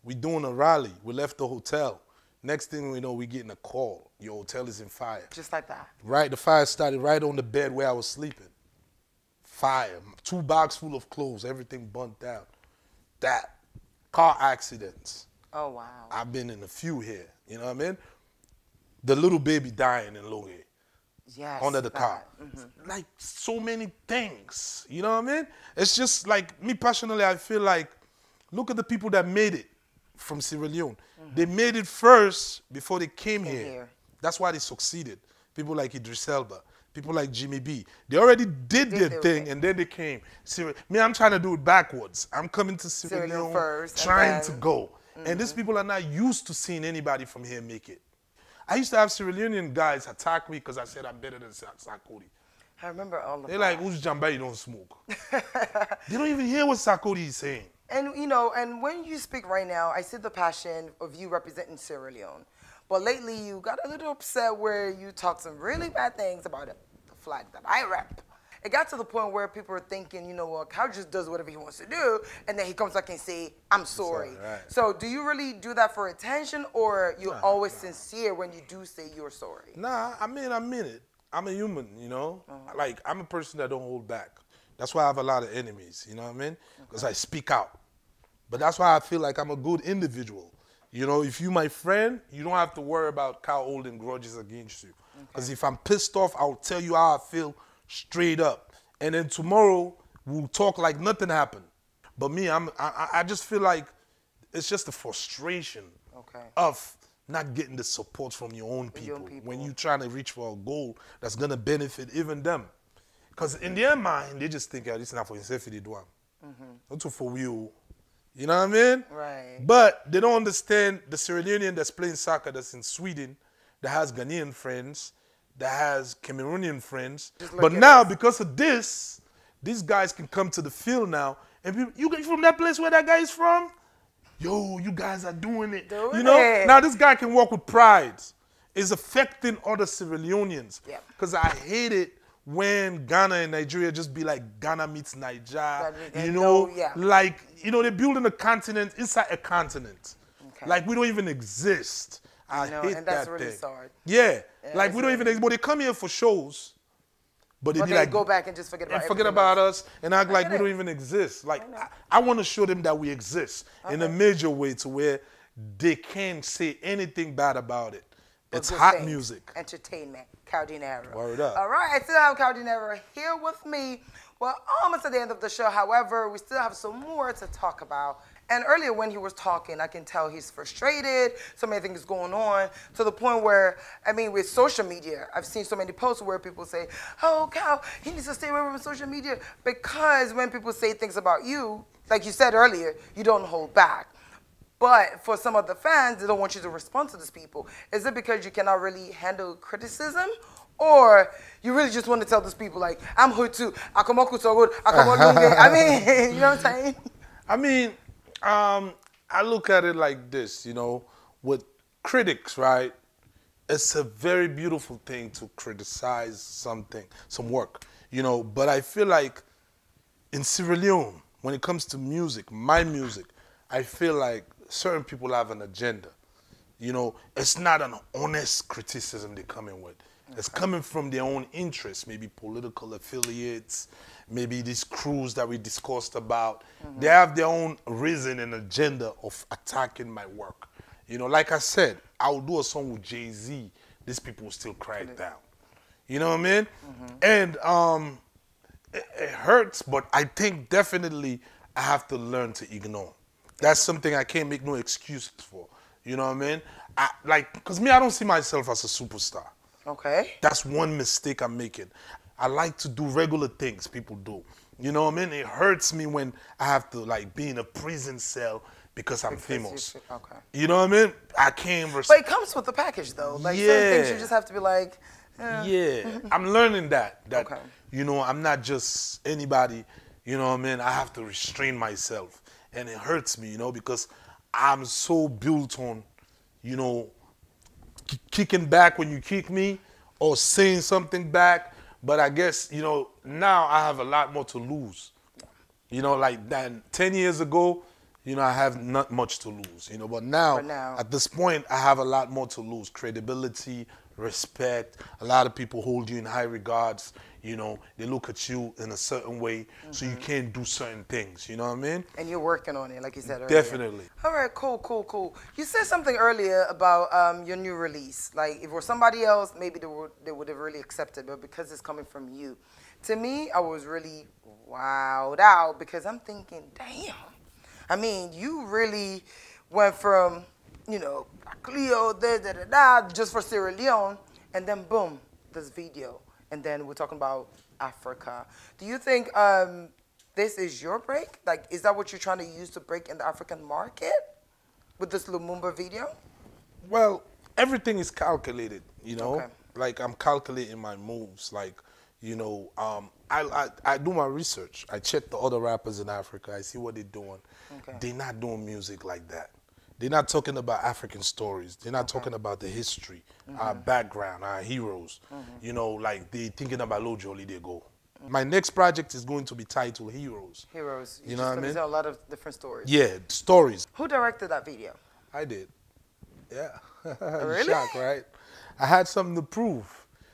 We doing a rally. We left the hotel. Next thing we know, we getting a call. Your hotel is in fire. Just like that. Right. The fire started right on the bed where I was sleeping. Fire. 2 boxes full of clothes. Everything burnt down. That. Car accidents. Oh, wow. I've been in a few here. You know what I mean? The little baby dying in Longe. Yes. Under the car. Mm-hmm. Like, so many things. You know what I mean? It's just like, me personally, I feel like, look at the people that made it from Sierra Leone. Mm-hmm. They made it first before they came here. That's why they succeeded. People like Idris Elba. People like Jimmy B. They already did their thing and then they came. Me, I'm trying to do it backwards. I'm coming to Sierra Leone first, trying to go. Mm-hmm. And these people are not used to seeing anybody from here make it. I used to have Sierra Leonean guys attack me because I said I'm better than Sarkodie. I remember all of that. They're like, who's Jamba, you don't smoke. They don't even hear what Sarkodie is saying. And, you know, and when you speak right now, I see the passion of you representing Sierra Leone. But lately, you got a little upset where you talked some really bad things about the flag that I rep. It got to the point where people were thinking, you know, well, Kao just does whatever he wants to do, and then he comes back and say, I'm sorry. Right. So do you really do that for attention, or you're always sincere when you do say you're sorry? Nah, I mean it. I'm a human, you know? Uh-huh. Like, I'm a person that don't hold back. That's why I have a lot of enemies, you know what I mean? Because I speak out. But that's why I feel like I'm a good individual. You know, if you my friend, you don't have to worry about Kao holding grudges against you. Because if I'm pissed off, I'll tell you how I feel straight up. And then tomorrow, we'll talk like nothing happened. But me, I just feel like it's just the frustration of not getting the support from your own people when you're trying to reach for a goal that's going to benefit even them. Because in their mind, they just think, oh, this is not for yourself, they do not for you. You know what I mean? Right. But they don't understand the Sierra Leonean that's playing soccer that's in Sweden, that has Ghanaian friends, that has Cameroonian friends. But now, because of this, these guys can come to the field now. And people, you from that place where that guy is from? Yo, you guys are doing it. You know? Now this guy can walk with pride. It's affecting other Sierra Leoneans. Yeah. Because I hate it when Ghana and Nigeria just be like Ghana meets Niger, you know, like, you know, they're building a continent inside a continent. Okay. Like, we don't even exist. I hate that thing. That's really sad. Yeah. Like, we don't even exist. But they come here for shows, but they like, go back and just forget about us and act like we don't even exist. Like, I want to show them that we exist in a major way to where they can't say anything bad about it. It's hot music. Entertainment. Kao Denero. Word up. All right, I still have Kao Denero here with me. Well, almost at the end of the show, however, we still have some more to talk about. And earlier when he was talking, I can tell he's frustrated, so many things going on, to the point where, I mean, with social media, I've seen so many posts where people say, oh, Kao, he needs to stay away from social media, because when people say things about you, like you said earlier, you don't hold back. But for some of the fans, they don't want you to respond to these people. Is it because you cannot really handle criticism? Or you really just want to tell these people, like, I'm hood too. I come on Kutu Road. I come on Lunge. I mean, you know what I'm saying? I mean, I look at it like this, you know, with critics, right? It's a very beautiful thing to criticize something, some work, you know. But I feel like in Sierra Leone, when it comes to music, my music, I feel like certain people have an agenda. You know, it's not an honest criticism they're coming with. Okay. It's coming from their own interests, maybe political affiliates, maybe these crews that we discussed about. Mm-hmm. They have their own reason and agenda of attacking my work. You know, like I said, I'll do a song with Jay-Z. These people will still cry it down. You know what I mean? Mm-hmm. And it hurts, but I think definitely I have to learn to ignore. That's something I can't make no excuses for. You know what I mean? Like, because me, I don't see myself as a superstar. Okay. That's one mistake I'm making. I like to do regular things people do. You know what I mean? It hurts me when I have to like be in a prison cell because I'm famous. Okay. You know what I mean? I can't respect. But it comes with the package though. Like certain things you just have to be like, yeah. I'm learning that okay. You know, I'm not just anybody, you know what I mean? I have to restrain myself. And it hurts me, you know, because I'm so built on, you know, kicking back when you kick me or saying something back. But I guess, you know, now I have a lot more to lose, you know, like than 10 years ago, you know, I have not much to lose, you know, but now at this point, I have a lot more to lose. Credibility, respect, a lot of people hold you in high regards, you know, they look at you in a certain way, so you can't do certain things, you know what I mean? And you're working on it, like you said earlier. Definitely. All right, cool, cool, cool. You said something earlier about your new release. Like, if it were somebody else, maybe they would have really accepted, but because it's coming from you. To me, I was really wowed out because I'm thinking, damn. I mean, you really went from, you know, Cleo, just for Sierra Leone, and then boom, this video. And then we're talking about Africa. Do you think this is your break? Like, is that what you're trying to use to break in the African market with this Lumumba video? Well, everything is calculated, you know? Okay. Like, I'm calculating my moves. Like, you know, I do my research. I check the other rappers in Africa. I see what they're doing. Okay. They're not doing music like that. They're not talking about African stories. They're not talking about the history, our background, our heroes. You know, like they're thinking about Lojoli, they go. My next project is going to be titled Heroes. Heroes. You know what I mean? There's a lot of different stories. Yeah, stories. Who directed that video? I did. Yeah. Really? Shock, right? I had something to prove.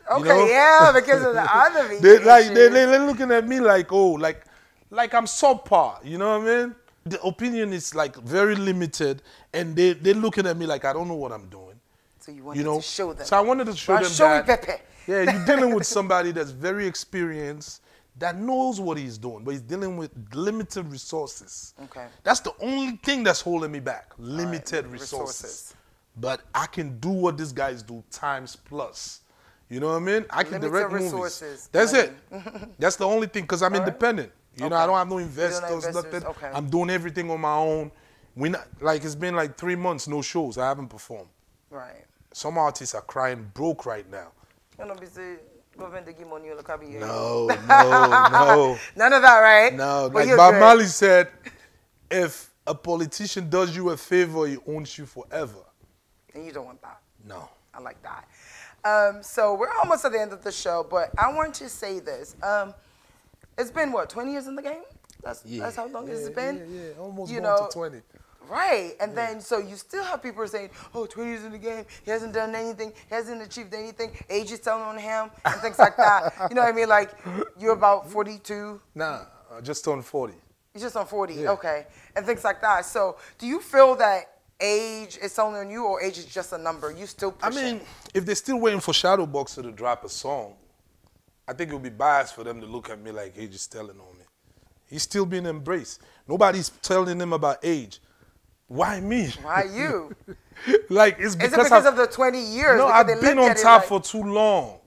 Okay, you know? Yeah, because of the other video. They're looking at me like, oh, like I'm subpar. You know what I mean? The opinion is like very limited, and they're looking at me like I don't know what I'm doing. So you wanted to show them. So I wanted to show them that. Yeah, you're dealing with somebody that's very experienced, that knows what he's doing, but he's dealing with limited resources. Okay. That's the only thing that's holding me back, limited resources. But I can do what these guys do times plus. You know what I mean? I can direct movies. That's it. That's the only thing, because I'm independent. You know, I don't have no investors, nothing. Okay. I'm doing everything on my own. Like, it's been like 3 months, no shows. I haven't performed. Right. Some artists are crying broke right now. No, no. None of that, right? No. Like Bob Marley said, if a politician does you a favor, he owns you forever. And you don't want that. No. I like that. So we're almost at the end of the show, but I want to say this. It's been, what, 20 years in the game? That's how long it's been? Yeah, almost going to 20. Right. And then, so you still have people saying, oh, 20 years in the game, he hasn't done anything, he hasn't achieved anything, age is telling on him, and things like that. You know what I mean? Like, you're about 42? Nah, just on 40. You're just on 40, okay. And things like that. So, do you feel that age is telling on you, or age is just a number? You still pushing? I mean, if they're still waiting for Shadowboxer to drop a song, I think it would be biased for them to look at me like age is telling on me. He's still being embraced. Nobody's telling him about age. Why me? Why you? Like, it's because, of the 20 years. No, I've been on top for too long.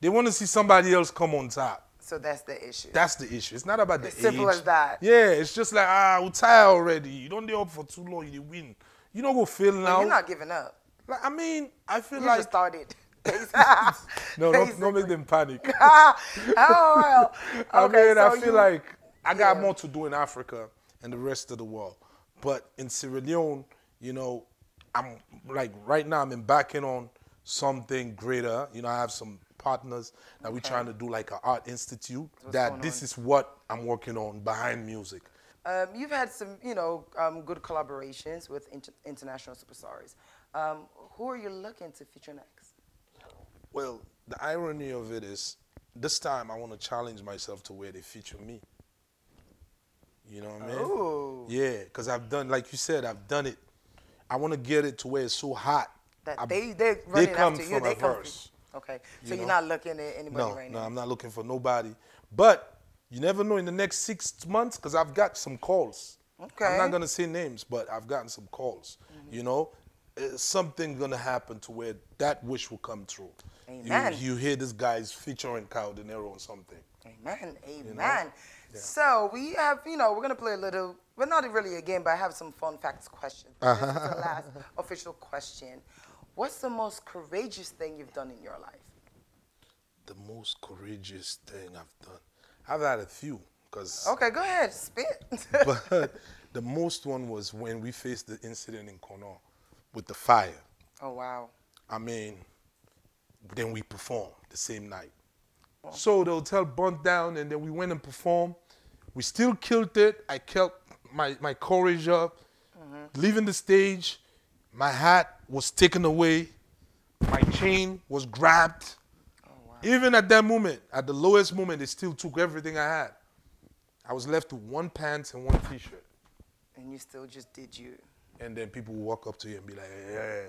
They want to see somebody else come on top. So that's the issue. That's the issue. It's not about the age. It's simple as that. Yeah, it's just like, ah, we're tired already. You don't be up for too long. You win. You don't go feel now. You're not giving up. Like, I mean, I feel like... You just started. No, don't make them panic. Oh, well. Okay, I mean, so I feel like I got more to do in Africa and the rest of the world. But in Sierra Leone, you know, I'm like right now I'm embarking on something greater. You know, I have some partners that we're trying to do like an art institute. This is what I'm working on behind music. You've had some, you know, good collaborations with international superstars. Who are you looking to feature next? Well, the irony of it is, this time I want to challenge myself to where they feature me. You know what I mean? Oh. Yeah, because I've done, like you said, I've done it. I want to get it to where it's so hot. That they come after you. From a verse. Okay, so you're not looking at anybody right now? No, I'm not looking for nobody. But you never know in the next 6 months, because I've got some calls. Okay. I'm not going to say names, but I've gotten some calls, you know? Something's going to happen to where that wish will come true. Amen. You hear this guy's featuring Kao Denero or something. Amen. Amen. You know? Yeah. So we have, you know, we're going to play a little, well, not really a game, but I have some fun facts questions. This is the last official question. What's the most courageous thing you've done in your life? The most courageous thing I've done? I've had a few. Okay, go ahead, spit. But the most one was when we faced the incident in Kono with the fire. Oh, wow. I mean, then we performed the same night. Oh. So the hotel burnt down, and then we went and performed. We still killed it. I kept my courage up. Mm-hmm. Leaving the stage, my hat was taken away. My chain was grabbed. Oh, wow. Even at that moment, at the lowest moment, they still took everything I had. I was left with one pants and one T-shirt. And you still just did you. And then people would walk up to you and be like, "Yeah,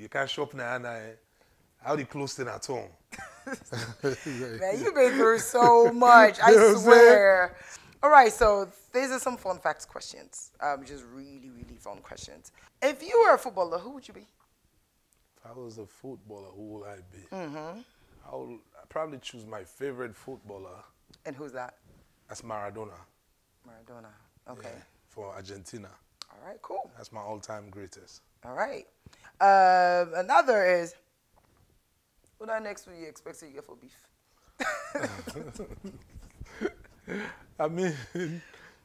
you can't shop now, nah. How they closed it at home." Man, you've been through so much, I swear. All right, so these are some fun facts questions. Just really, really fun questions. If you were a footballer, who would you be? If I was a footballer, who would I be? Mm-hmm. I'd probably choose my favorite footballer. And who's that? That's Maradona. Maradona, okay. Yeah, for Argentina. All right, cool. That's my all-time greatest. All right. Another is, what are next we expect to get for beef? I mean,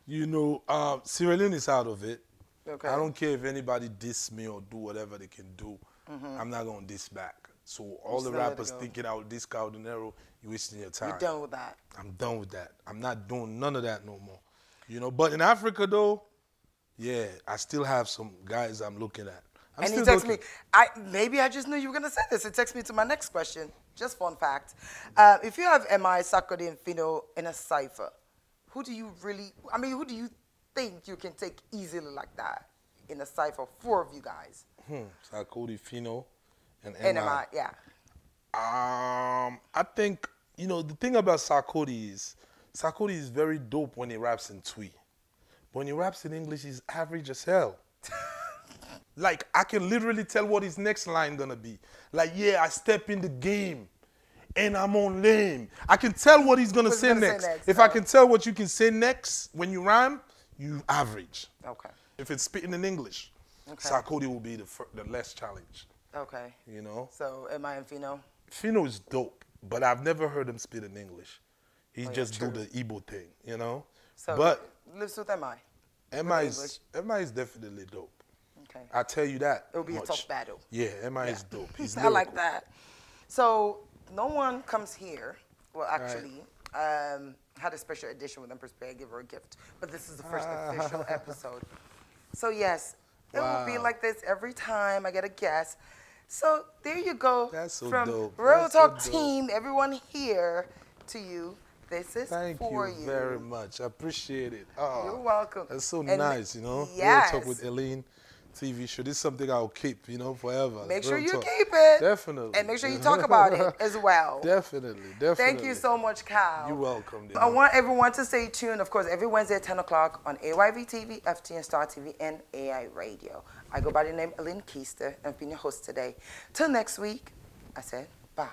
you know, Sierra Leone is out of it. Okay. I don't care if anybody diss me or do whatever they can do. Mm-hmm. I'm not going to diss back. So all the rappers thinking out this Kao Denero, you're wasting your time. You're done with that. I'm done with that. I'm not doing none of that no more. You know, but in Africa though, yeah, I still have some guys I'm looking at. And he texts me, maybe I just knew you were gonna say this. It texts me to my next question. Just fun fact. If you have MI, Sarkodie, and Fino in a cipher, who do you think you can take easily like that in a cipher? Four of you guys. Sarkodie, Fino. And MI, yeah. I think, you know, the thing about Sarkodie is, very dope when he raps in Twi. But when he raps in English, he's average as hell. Like, I can literally tell what his next line gonna be. Like, yeah, I step in the game, and I'm on lame. I can tell what he's gonna say next. If I can tell what you can say next, when you rhyme, you average. Okay. If it's spitting in English, okay, Sarkodie will be the less challenge. Okay. You know? So, am I in Fino? Fino is dope, but I've never heard him spit in English. He just do the Igbo thing, you know? So, but lives with MI. MI is definitely dope. Okay. I tell you that. It'll be a tough battle. Yeah, MI is dope. He's I like that. So, no one comes here. Well, actually, had a special edition with Empress Bay. I gave her a gift. But this is the first official episode. So, yes, it will be like this every time I get a guest. So there you go. That's so from dope. Real Talk so team, everyone here to you. This is Thank you very much. I appreciate it. Oh, you're welcome. That's so nice, you know. Yes. Real Talk with Ellen TV show. This is something I'll keep, you know, forever. Make sure you keep it. Definitely. And make sure you talk about it as well. Definitely. Definitely. Thank you so much, Kyle. You're welcome. I want everyone to stay tuned, of course, every Wednesday at 10 o'clock on AYV TV, FTN Star TV, and AI Radio. I go by the name Ellen Keister, and I've been your host today. Till next week, I said bye.